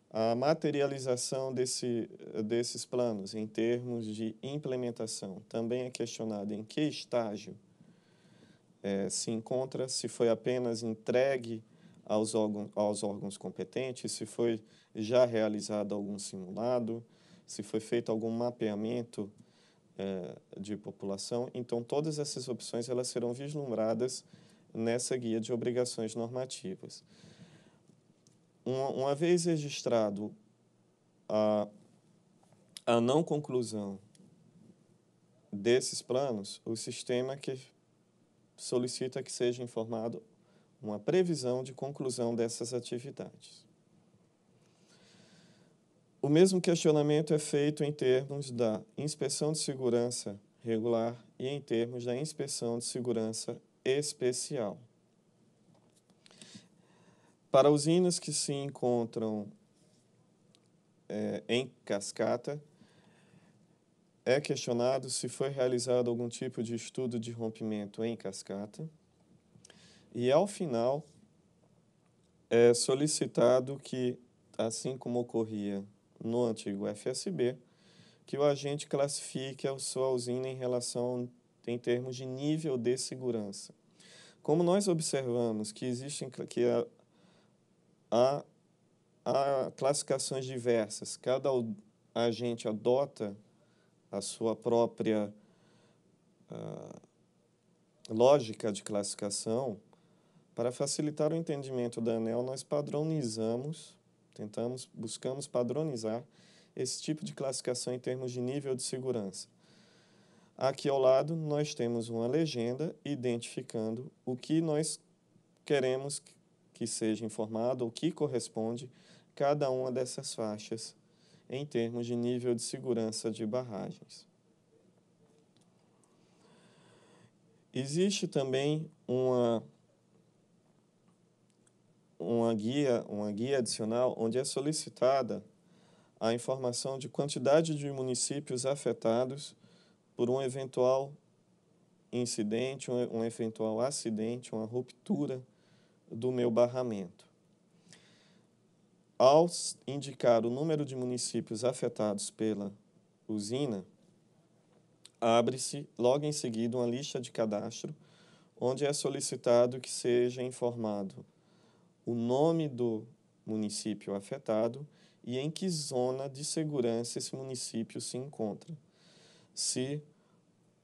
A materialização desses planos em termos de implementação também é questionada em que estágio se encontra, se foi apenas entregue aos órgãos competentes, se foi já realizado algum simulado, se foi feito algum mapeamento de população. Então, todas essas opções elas serão vislumbradas nessa guia de obrigações normativas. Uma vez registrado a não conclusão desses planos, o sistema que solicita que seja informado uma previsão de conclusão dessas atividades. O mesmo questionamento é feito em termos da inspeção de segurança regular e em termos da inspeção de segurança especial. Para usinas que se encontram em cascata, é questionado se foi realizado algum tipo de estudo de rompimento em cascata e, ao final, é solicitado que, assim como ocorria no antigo FSB, que o agente classifique a sua usina em relação em termos de nível de segurança. Como nós observamos que existem há classificações diversas, cada agente adota a sua própria lógica de classificação. Para facilitar o entendimento da ANEEL, nós buscamos padronizar esse tipo de classificação em termos de nível de segurança. Aqui ao lado, nós temos uma legenda identificando o que nós queremos que seja informado, o que corresponde cada uma dessas faixas em termos de nível de segurança de barragens. Existe também uma guia adicional onde é solicitada a informação de quantidade de municípios afetados por um eventual incidente, um eventual acidente, uma ruptura do meu barramento. Ao indicar o número de municípios afetados pela usina, abre-se logo em seguida uma lista de cadastro, onde é solicitado que seja informado o nome do município afetado e em que zona de segurança esse município se encontra. Se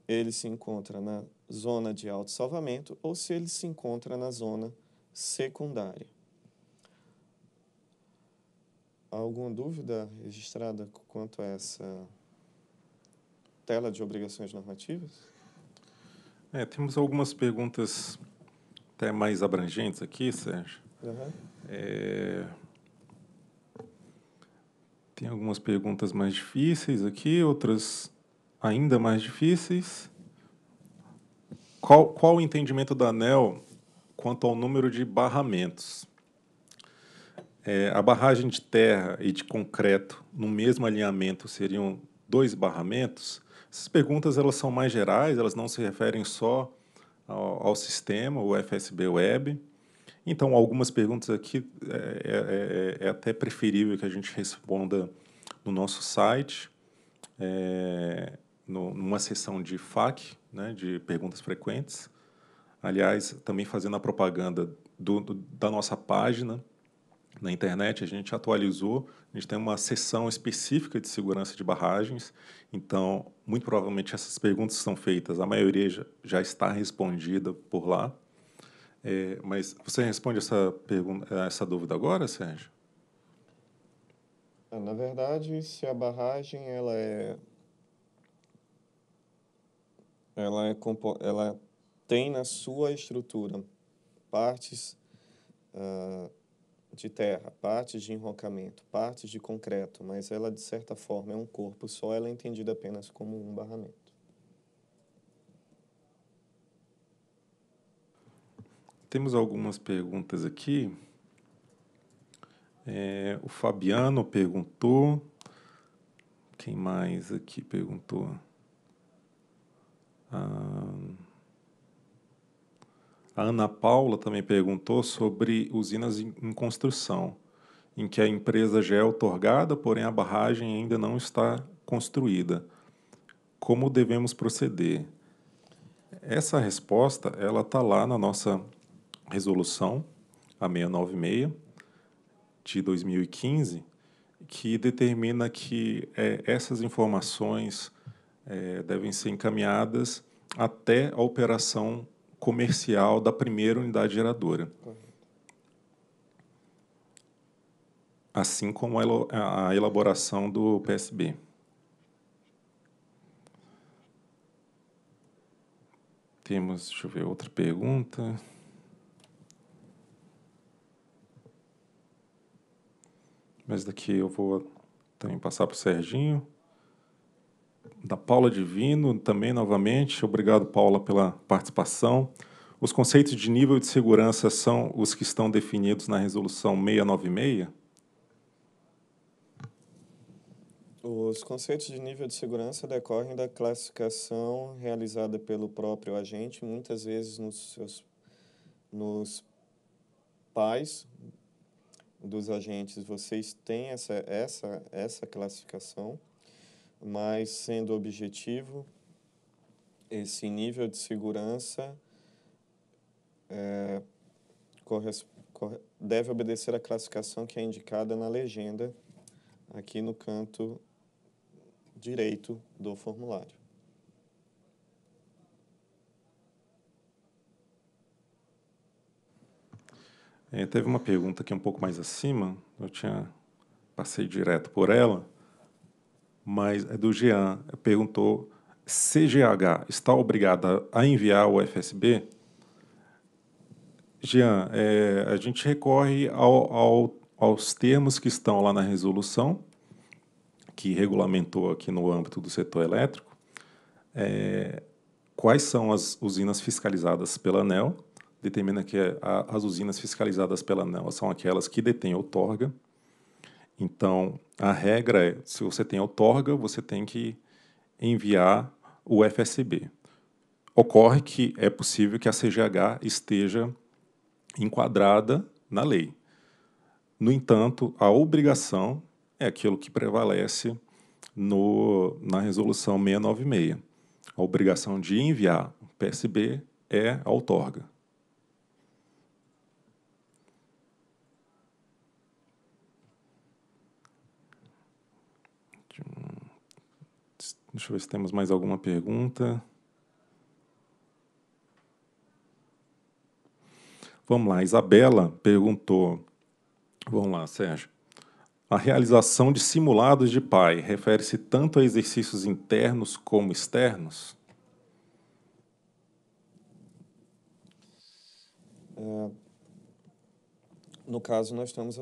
ele se encontra na zona de autossalvamento ou se ele se encontra na zona secundária. Alguma dúvida registrada quanto a essa tela de obrigações normativas? Temos algumas perguntas até mais abrangentes aqui, Sérgio. Uhum. Tem algumas perguntas mais difíceis aqui, outras ainda mais difíceis. Qual o entendimento da ANEEL quanto ao número de barramentos? A barragem de terra e de concreto no mesmo alinhamento seriam 2 barramentos? Essas perguntas elas são mais gerais, elas não se referem só ao sistema, o FSB Web. Então, algumas perguntas aqui é até preferível que a gente responda no nosso site, numa sessão de FAQ, né, de perguntas frequentes. Aliás, também fazendo a propaganda da nossa página na internet, a gente atualizou, a gente tem uma seção específica de segurança de barragens, então, muito provavelmente, essas perguntas que são feitas, a maioria já está respondida por lá. Mas você responde essa dúvida agora, Sérgio? Na verdade, se a barragem ela tem na sua estrutura partes de terra, partes de enrocamento, partes de concreto, mas ela, de certa forma, é um corpo só, ela é entendida apenas como um barramento. Temos algumas perguntas aqui. O Fabiano perguntou. Quem mais aqui perguntou? A Ana Paula também perguntou sobre usinas em construção, em que a empresa já é outorgada, porém a barragem ainda não está construída. Como devemos proceder? Essa resposta ela está lá na nossa resolução, a 696, de 2015, que determina que essas informações devem ser encaminhadas até a operação comercial da primeira unidade geradora. Assim como a elaboração do PSB. Temos, deixa eu ver, outra pergunta. Mas daqui eu vou também passar para o Serginho. Da Paula Divino, também, novamente. Obrigado, Paula, pela participação. Os conceitos de nível de segurança são os que estão definidos na Resolução 696? Os conceitos de nível de segurança decorrem da classificação realizada pelo próprio agente, muitas vezes nos pais dos agentes vocês têm essa classificação, mas sendo objetivo, esse nível de segurança deve obedecer à classificação que é indicada na legenda, aqui no canto direito do formulário. Teve uma pergunta aqui um pouco mais acima, eu passei direto por ela, mas é do Jean, perguntou, CGH está obrigada a enviar o FSB? Jean, a gente recorre aos termos que estão lá na resolução, que regulamentou aqui no âmbito do setor elétrico, quais são as usinas fiscalizadas pela ANEEL, determina que as usinas fiscalizadas pela ANEEL são aquelas que detêm outorga. Então, a regra é, se você tem outorga, você tem que enviar o FSB. Ocorre que é possível que a CGH esteja enquadrada na lei. No entanto, a obrigação é aquilo que prevalece na Resolução 696. A obrigação de enviar o PSB é a outorga. Deixa eu ver se temos mais alguma pergunta. Vamos lá, Isabela perguntou, vamos lá, Sérgio, a realização de simulados de PAE refere-se tanto a exercícios internos como externos? No caso, nós estamos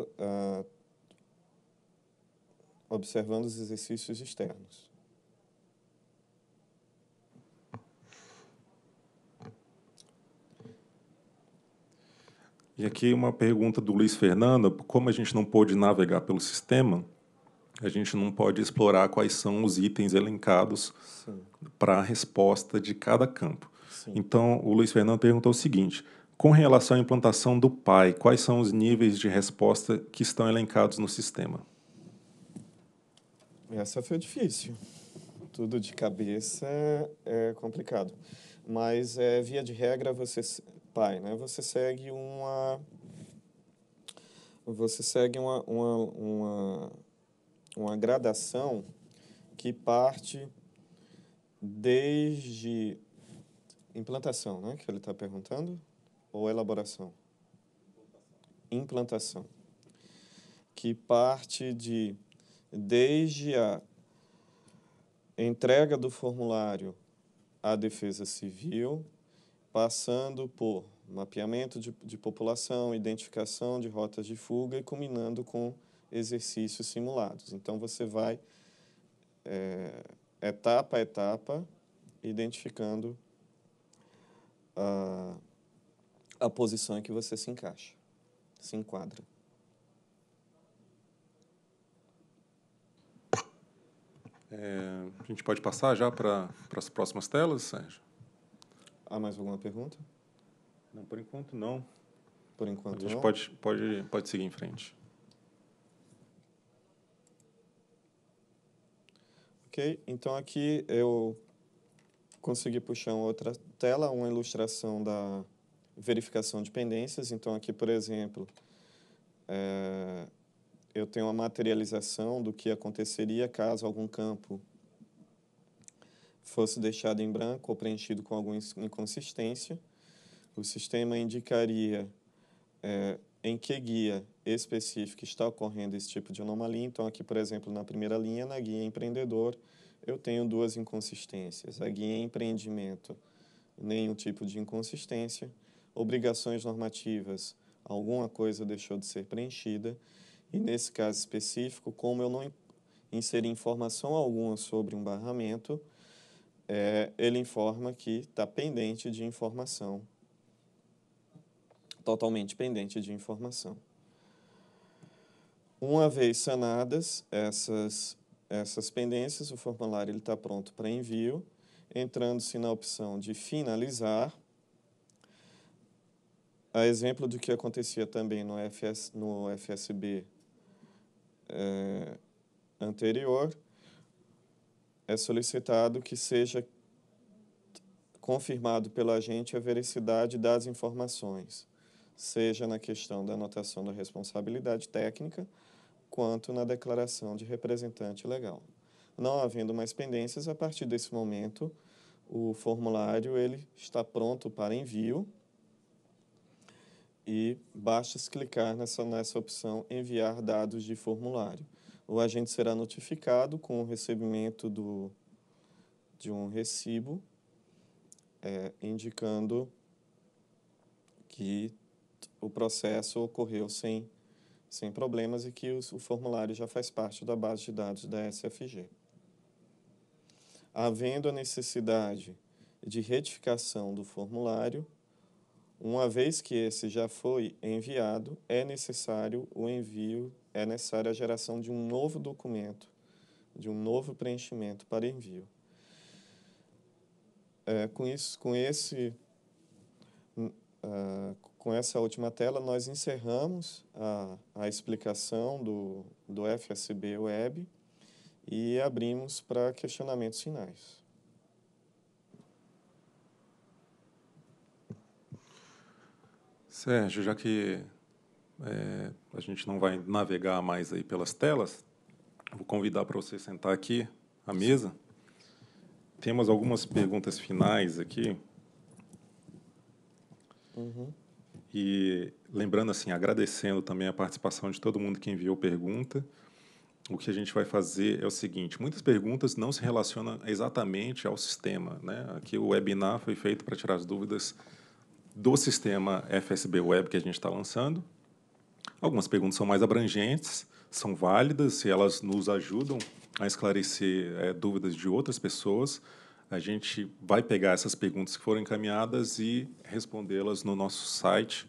observando os exercícios externos. E aqui uma pergunta do Luiz Fernando, como a gente não pôde navegar pelo sistema, a gente não pode explorar quais são os itens elencados para a resposta de cada campo. Sim. Então, o Luiz Fernando perguntou o seguinte, com relação à implantação do PAE, quais são os níveis de resposta que estão elencados no sistema? Essa foi difícil. Tudo de cabeça é complicado. Mas, via de regra, você segue uma gradação que parte desde implantação, né, que ele está perguntando, ou elaboração? Implantação. Que parte desde a entrega do formulário à Defesa Civil, passando por mapeamento de população, identificação de rotas de fuga e culminando com exercícios simulados. Então, você vai, etapa a etapa, identificando a posição em que você se enquadra. A gente pode passar já para as próximas telas, Sérgio? Há mais alguma pergunta? Não, por enquanto não. Por enquanto não. A gente pode seguir em frente. Ok, então aqui eu consegui puxar uma outra tela, uma ilustração da verificação de pendências. Então aqui, por exemplo, eu tenho uma materialização do que aconteceria caso algum campo fosse deixado em branco ou preenchido com alguma inconsistência, o sistema indicaria em que guia específico está ocorrendo esse tipo de anomalia. Então, aqui, por exemplo, na primeira linha, na guia empreendedor, eu tenho duas inconsistências. A guia empreendimento, nenhum tipo de inconsistência. Obrigações normativas, alguma coisa deixou de ser preenchida. E, nesse caso específico, como eu não inseri informação alguma sobre um barramento, ele informa que está pendente de informação, totalmente pendente de informação. Uma vez sanadas essas pendências, o formulário está pronto para envio, entrando-se na opção de finalizar, a exemplo do que acontecia também no FSB anterior, é solicitado que seja confirmado pelo agente a veracidade das informações, seja na questão da anotação da responsabilidade técnica, quanto na declaração de representante legal. Não havendo mais pendências, a partir desse momento, o formulário ele está pronto para envio, e basta clicar nessa opção enviar dados de formulário. O agente será notificado com o recebimento de um recibo, indicando que o processo ocorreu sem problemas e que o formulário já faz parte da base de dados da SFG. Havendo a necessidade de retificação do formulário, uma vez que esse já foi enviado, é necessária a geração de um novo documento, de um novo preenchimento para envio. Com essa última tela, nós encerramos a explicação do FSB Web e abrimos para questionamentos finais. Sérgio, já que a gente não vai navegar mais aí pelas telas, vou convidar para você sentar aqui à mesa. Temos algumas perguntas finais aqui. Uhum. E lembrando assim, agradecendo também a participação de todo mundo que enviou pergunta, o que a gente vai fazer é o seguinte: muitas perguntas não se relacionam exatamente ao sistema, né? Aqui o webinar foi feito para tirar as dúvidas do sistema FSB Web que a gente está lançando. Algumas perguntas são mais abrangentes, são válidas e elas nos ajudam a esclarecer dúvidas de outras pessoas. A gente vai pegar essas perguntas que foram encaminhadas e respondê-las no nosso site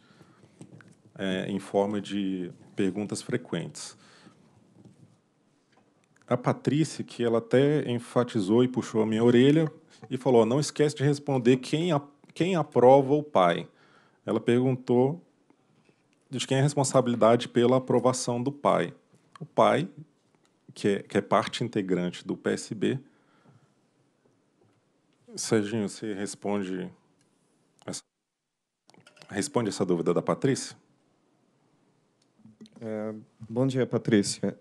em forma de perguntas frequentes. A Patrícia, que ela até enfatizou e puxou a minha orelha e falou, não esquece de responder quem aprova o PAE. Ela perguntou de quem é a responsabilidade pela aprovação do PAE. O PAE, que é parte integrante do PSB. Serginho, você responde essa dúvida da Patrícia? Bom dia, Patrícia.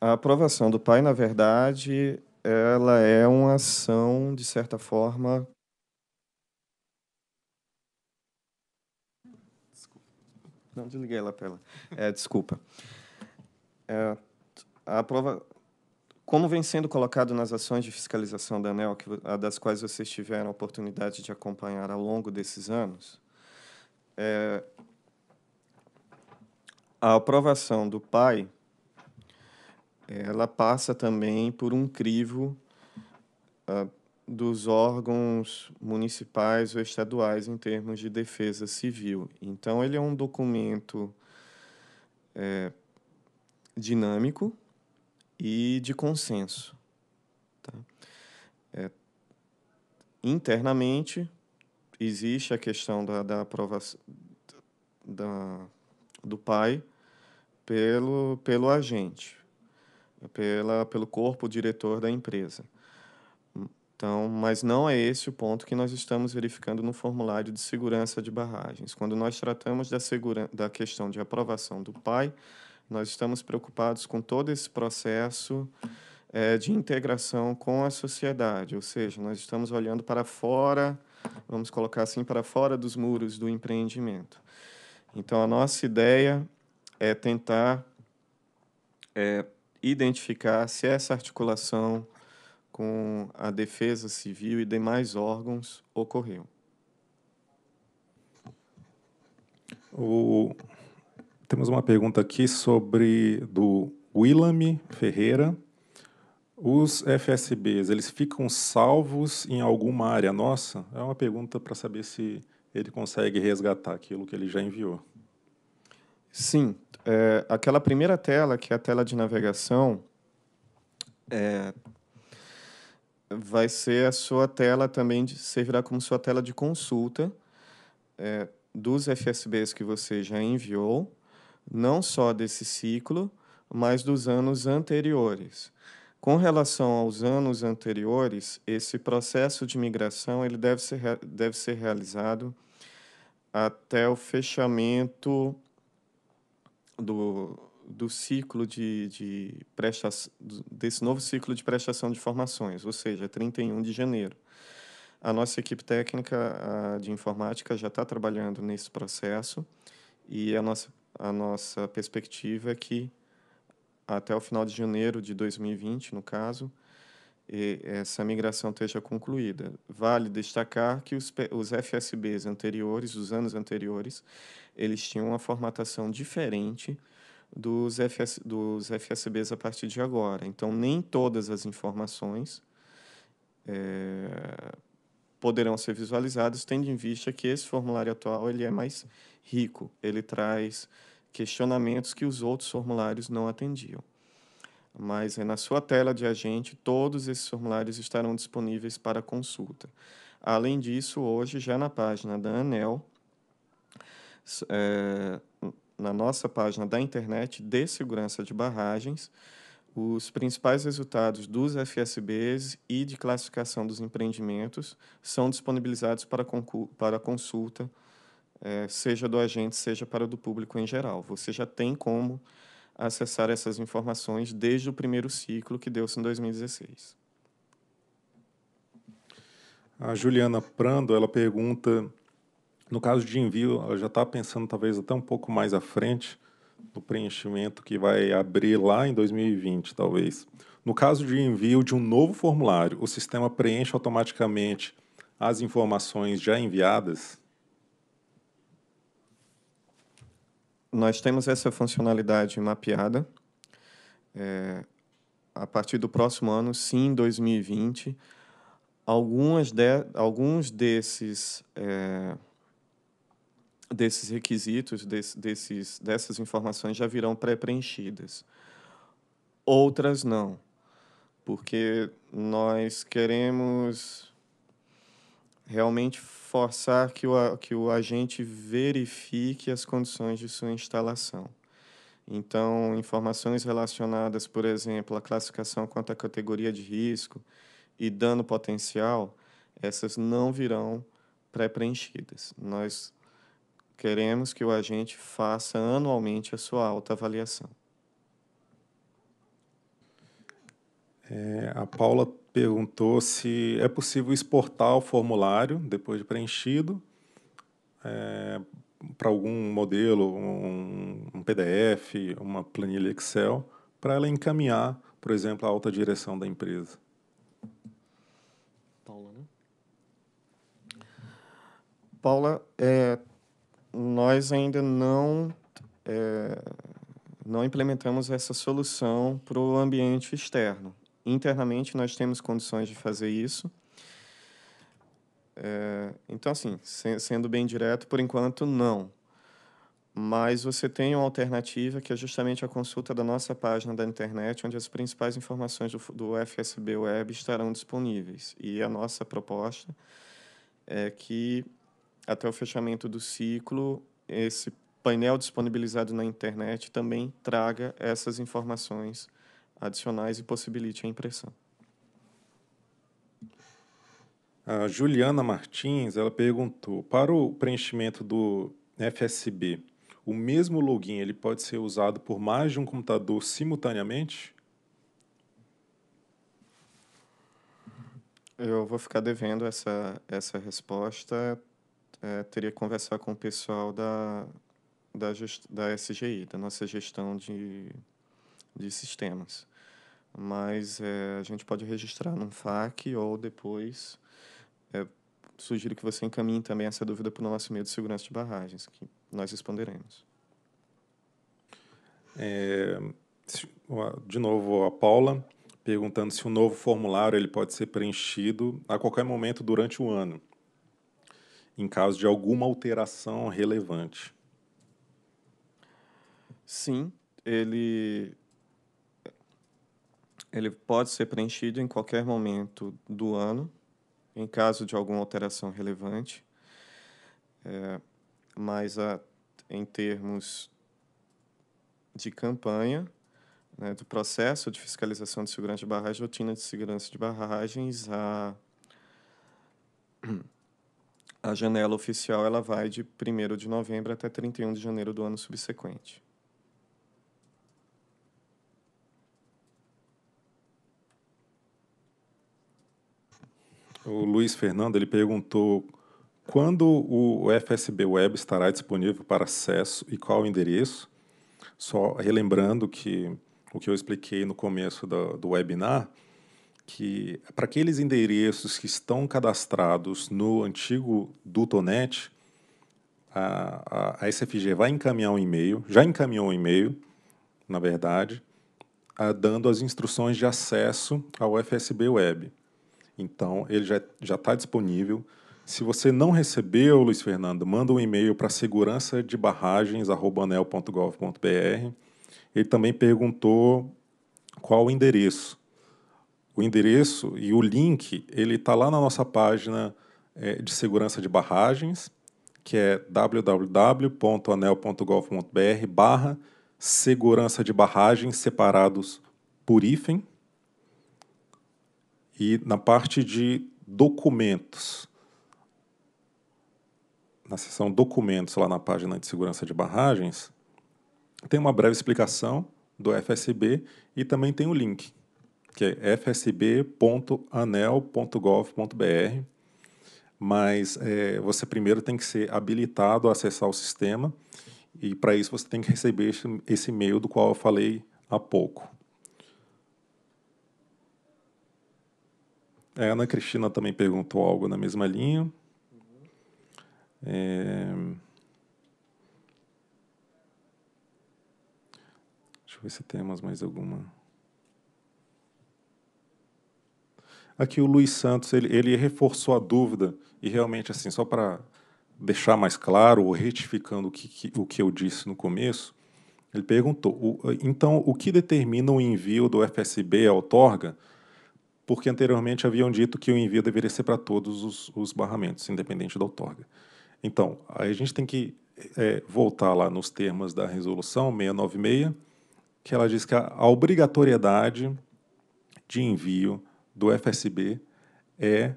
A aprovação do PAE, na verdade, ela é uma ação, de certa forma... Não, desliguei ela pela. Desculpa. Como vem sendo colocado nas ações de fiscalização da ANEEL, das quais vocês tiveram a oportunidade de acompanhar ao longo desses anos, a aprovação do PAE, ela passa também por um crivo dos órgãos municipais ou estaduais em termos de defesa civil. Então, ele é um documento dinâmico e de consenso. Tá? Internamente, existe a questão da aprovação do PAE pelo agente, pelo corpo diretor da empresa. Então, mas não é esse o ponto que nós estamos verificando no formulário de segurança de barragens. Quando nós tratamos da questão de aprovação do PAE, nós estamos preocupados com todo esse processo de integração com a sociedade, ou seja, nós estamos olhando para fora, vamos colocar assim, para fora dos muros do empreendimento. Então, a nossa ideia é tentar identificar se essa articulação com a Defesa Civil e demais órgãos ocorreu. Temos uma pergunta aqui do William Ferreira. Os FSBs, eles ficam salvos em alguma área nossa? É uma pergunta para saber se ele consegue resgatar aquilo que ele já enviou. Sim. Aquela primeira tela, que é a tela de navegação, vai ser a sua tela também, servirá como sua tela de consulta dos FSBs que você já enviou, não só desse ciclo, mas dos anos anteriores. Com relação aos anos anteriores, esse processo de migração ele deve ser realizado até o fechamento do ciclo de prestação, desse novo ciclo de prestação de informações, ou seja, 31 de janeiro. A nossa equipe técnica de informática já está trabalhando nesse processo e a nossa perspectiva é que até o final de janeiro de 2020, no caso, essa migração esteja concluída. Vale destacar que os FSBs anteriores, dos anos anteriores, eles tinham uma formatação diferente dos FSBs a partir de agora. Então, nem todas as informações poderão ser visualizadas, tendo em vista que esse formulário atual ele é mais rico, ele traz questionamentos que os outros formulários não atendiam. Mas na sua tela de agente, todos esses formulários estarão disponíveis para consulta. Além disso, hoje, já na página da ANEEL, na nossa página da internet de segurança de barragens, os principais resultados dos FSBs e de classificação dos empreendimentos são disponibilizados para consulta, seja do agente, seja para do público em geral. Você já tem como acessar essas informações desde o primeiro ciclo, que deu-se em 2016. A Juliana Prando, ela pergunta, no caso de envio, ela já está pensando talvez até um pouco mais à frente do preenchimento que vai abrir lá em 2020, talvez. No caso de envio de um novo formulário, o sistema preenche automaticamente as informações já enviadas? Nós temos essa funcionalidade mapeada. A partir do próximo ano, sim, em 2020, alguns desses requisitos, dessas informações já virão pré-preenchidas. Outras não, porque nós queremos realmente forçar que o agente verifique as condições de sua instalação. Então, informações relacionadas, por exemplo, à classificação quanto à categoria de risco e dano potencial, essas não virão pré-preenchidas. Nós queremos que o agente faça anualmente a sua autoavaliação. A Paula perguntou se é possível exportar o formulário, depois de preenchido, para algum modelo, um PDF, uma planilha Excel, para ela encaminhar, por exemplo, a alta direção da empresa. Paula, né? Paula, nós ainda não implementamos essa solução para o ambiente externo. Internamente, nós temos condições de fazer isso. Então, assim, sendo bem direto, por enquanto, não. Mas você tem uma alternativa, que é justamente a consulta da nossa página da internet, onde as principais informações do FSB Web estarão disponíveis. E a nossa proposta é que, até o fechamento do ciclo, esse painel disponibilizado na internet também traga essas informações adicionais e possibilite a impressão. A Juliana Martins, ela perguntou, para o preenchimento do FSB, o mesmo login ele pode ser usado por mais de um computador simultaneamente? Eu vou ficar devendo essa resposta. Teria que conversar com o pessoal da SGI, da nossa gestão de sistemas. Mas a gente pode registrar num FAQ ou depois... Sugiro que você encaminhe também essa dúvida para o nosso meio de segurança de barragens, que nós responderemos. De novo, a Paula perguntando se o novo formulário ele pode ser preenchido a qualquer momento durante o ano, em caso de alguma alteração relevante. Sim, ele pode ser preenchido em qualquer momento do ano, em caso de alguma alteração relevante, mas em termos de campanha, né, do processo de fiscalização de segurança de barragens, rotina de segurança de barragens, a janela oficial ela vai de 1º de novembro até 31 de janeiro do ano subsequente. O Luiz Fernando ele perguntou quando o FSB Web estará disponível para acesso e qual o endereço. Só relembrando que o que eu expliquei no começo do webinar, que para aqueles endereços que estão cadastrados no antigo DutoNet, a SFG vai encaminhar um e-mail, já encaminhou um e-mail, na verdade, dando as instruções de acesso ao FSB Web. Então, ele já está disponível. Se você não recebeu, Luiz Fernando, manda um e-mail para segurança-de-barragens@aneel.gov.br. Ele também perguntou qual o endereço. O endereço e o link está lá na nossa página de segurança de barragens, que é www.aneel.gov.br/segurança-de-barragens separados por hífen. E na parte de documentos, na seção documentos, lá na página de segurança de barragens, tem uma breve explicação do FSB e também tem o link, que é fsb.aneel.gov.br, mas você primeiro tem que ser habilitado a acessar o sistema e, para isso, você tem que receber esse e-mail do qual eu falei há pouco. A Ana Cristina também perguntou algo na mesma linha. Deixa eu ver se temos mais alguma. Aqui o Luiz Santos, ele reforçou a dúvida, e realmente, assim, só para deixar mais claro, ou retificando o que eu disse no começo, ele perguntou, então, o que determina o envio do FSB à outorga? Porque anteriormente haviam dito que o envio deveria ser para todos os barramentos, independente da outorga. Então, aí a gente tem que voltar lá nos termos da Resolução 696, que ela diz que a obrigatoriedade de envio do FSB é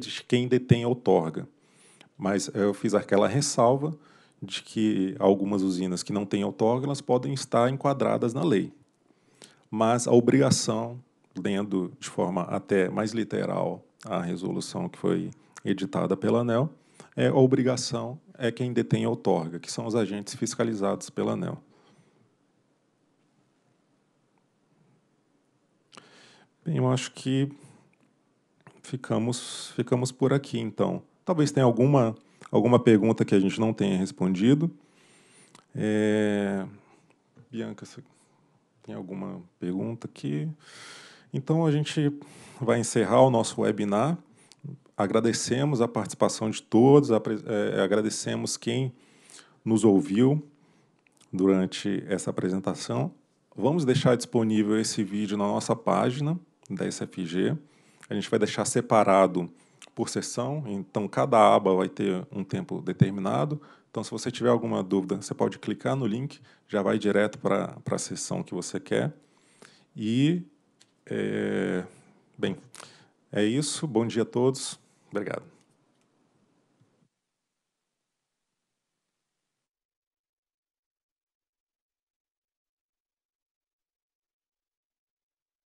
de quem detém a outorga. Mas eu fiz aquela ressalva de que algumas usinas que não têm outorga, elas podem estar enquadradas na lei. Mas a obrigação, lendo de forma até mais literal a resolução que foi editada pela ANEEL, a obrigação é quem detém a outorga, que são os agentes fiscalizados pela ANEEL. Bem, eu acho que ficamos por aqui, então. Talvez tenha alguma pergunta que a gente não tenha respondido. Bianca, você... Tem alguma pergunta aqui? Então, a gente vai encerrar o nosso webinar. Agradecemos a participação de todos, agradecemos quem nos ouviu durante essa apresentação. Vamos deixar disponível esse vídeo na nossa página da SFG. A gente vai deixar separado por sessão, então cada aba vai ter um tempo determinado. Então, se você tiver alguma dúvida, você pode clicar no link, já vai direto para a sessão que você quer. E, bem, é isso. Bom dia a todos. Obrigado.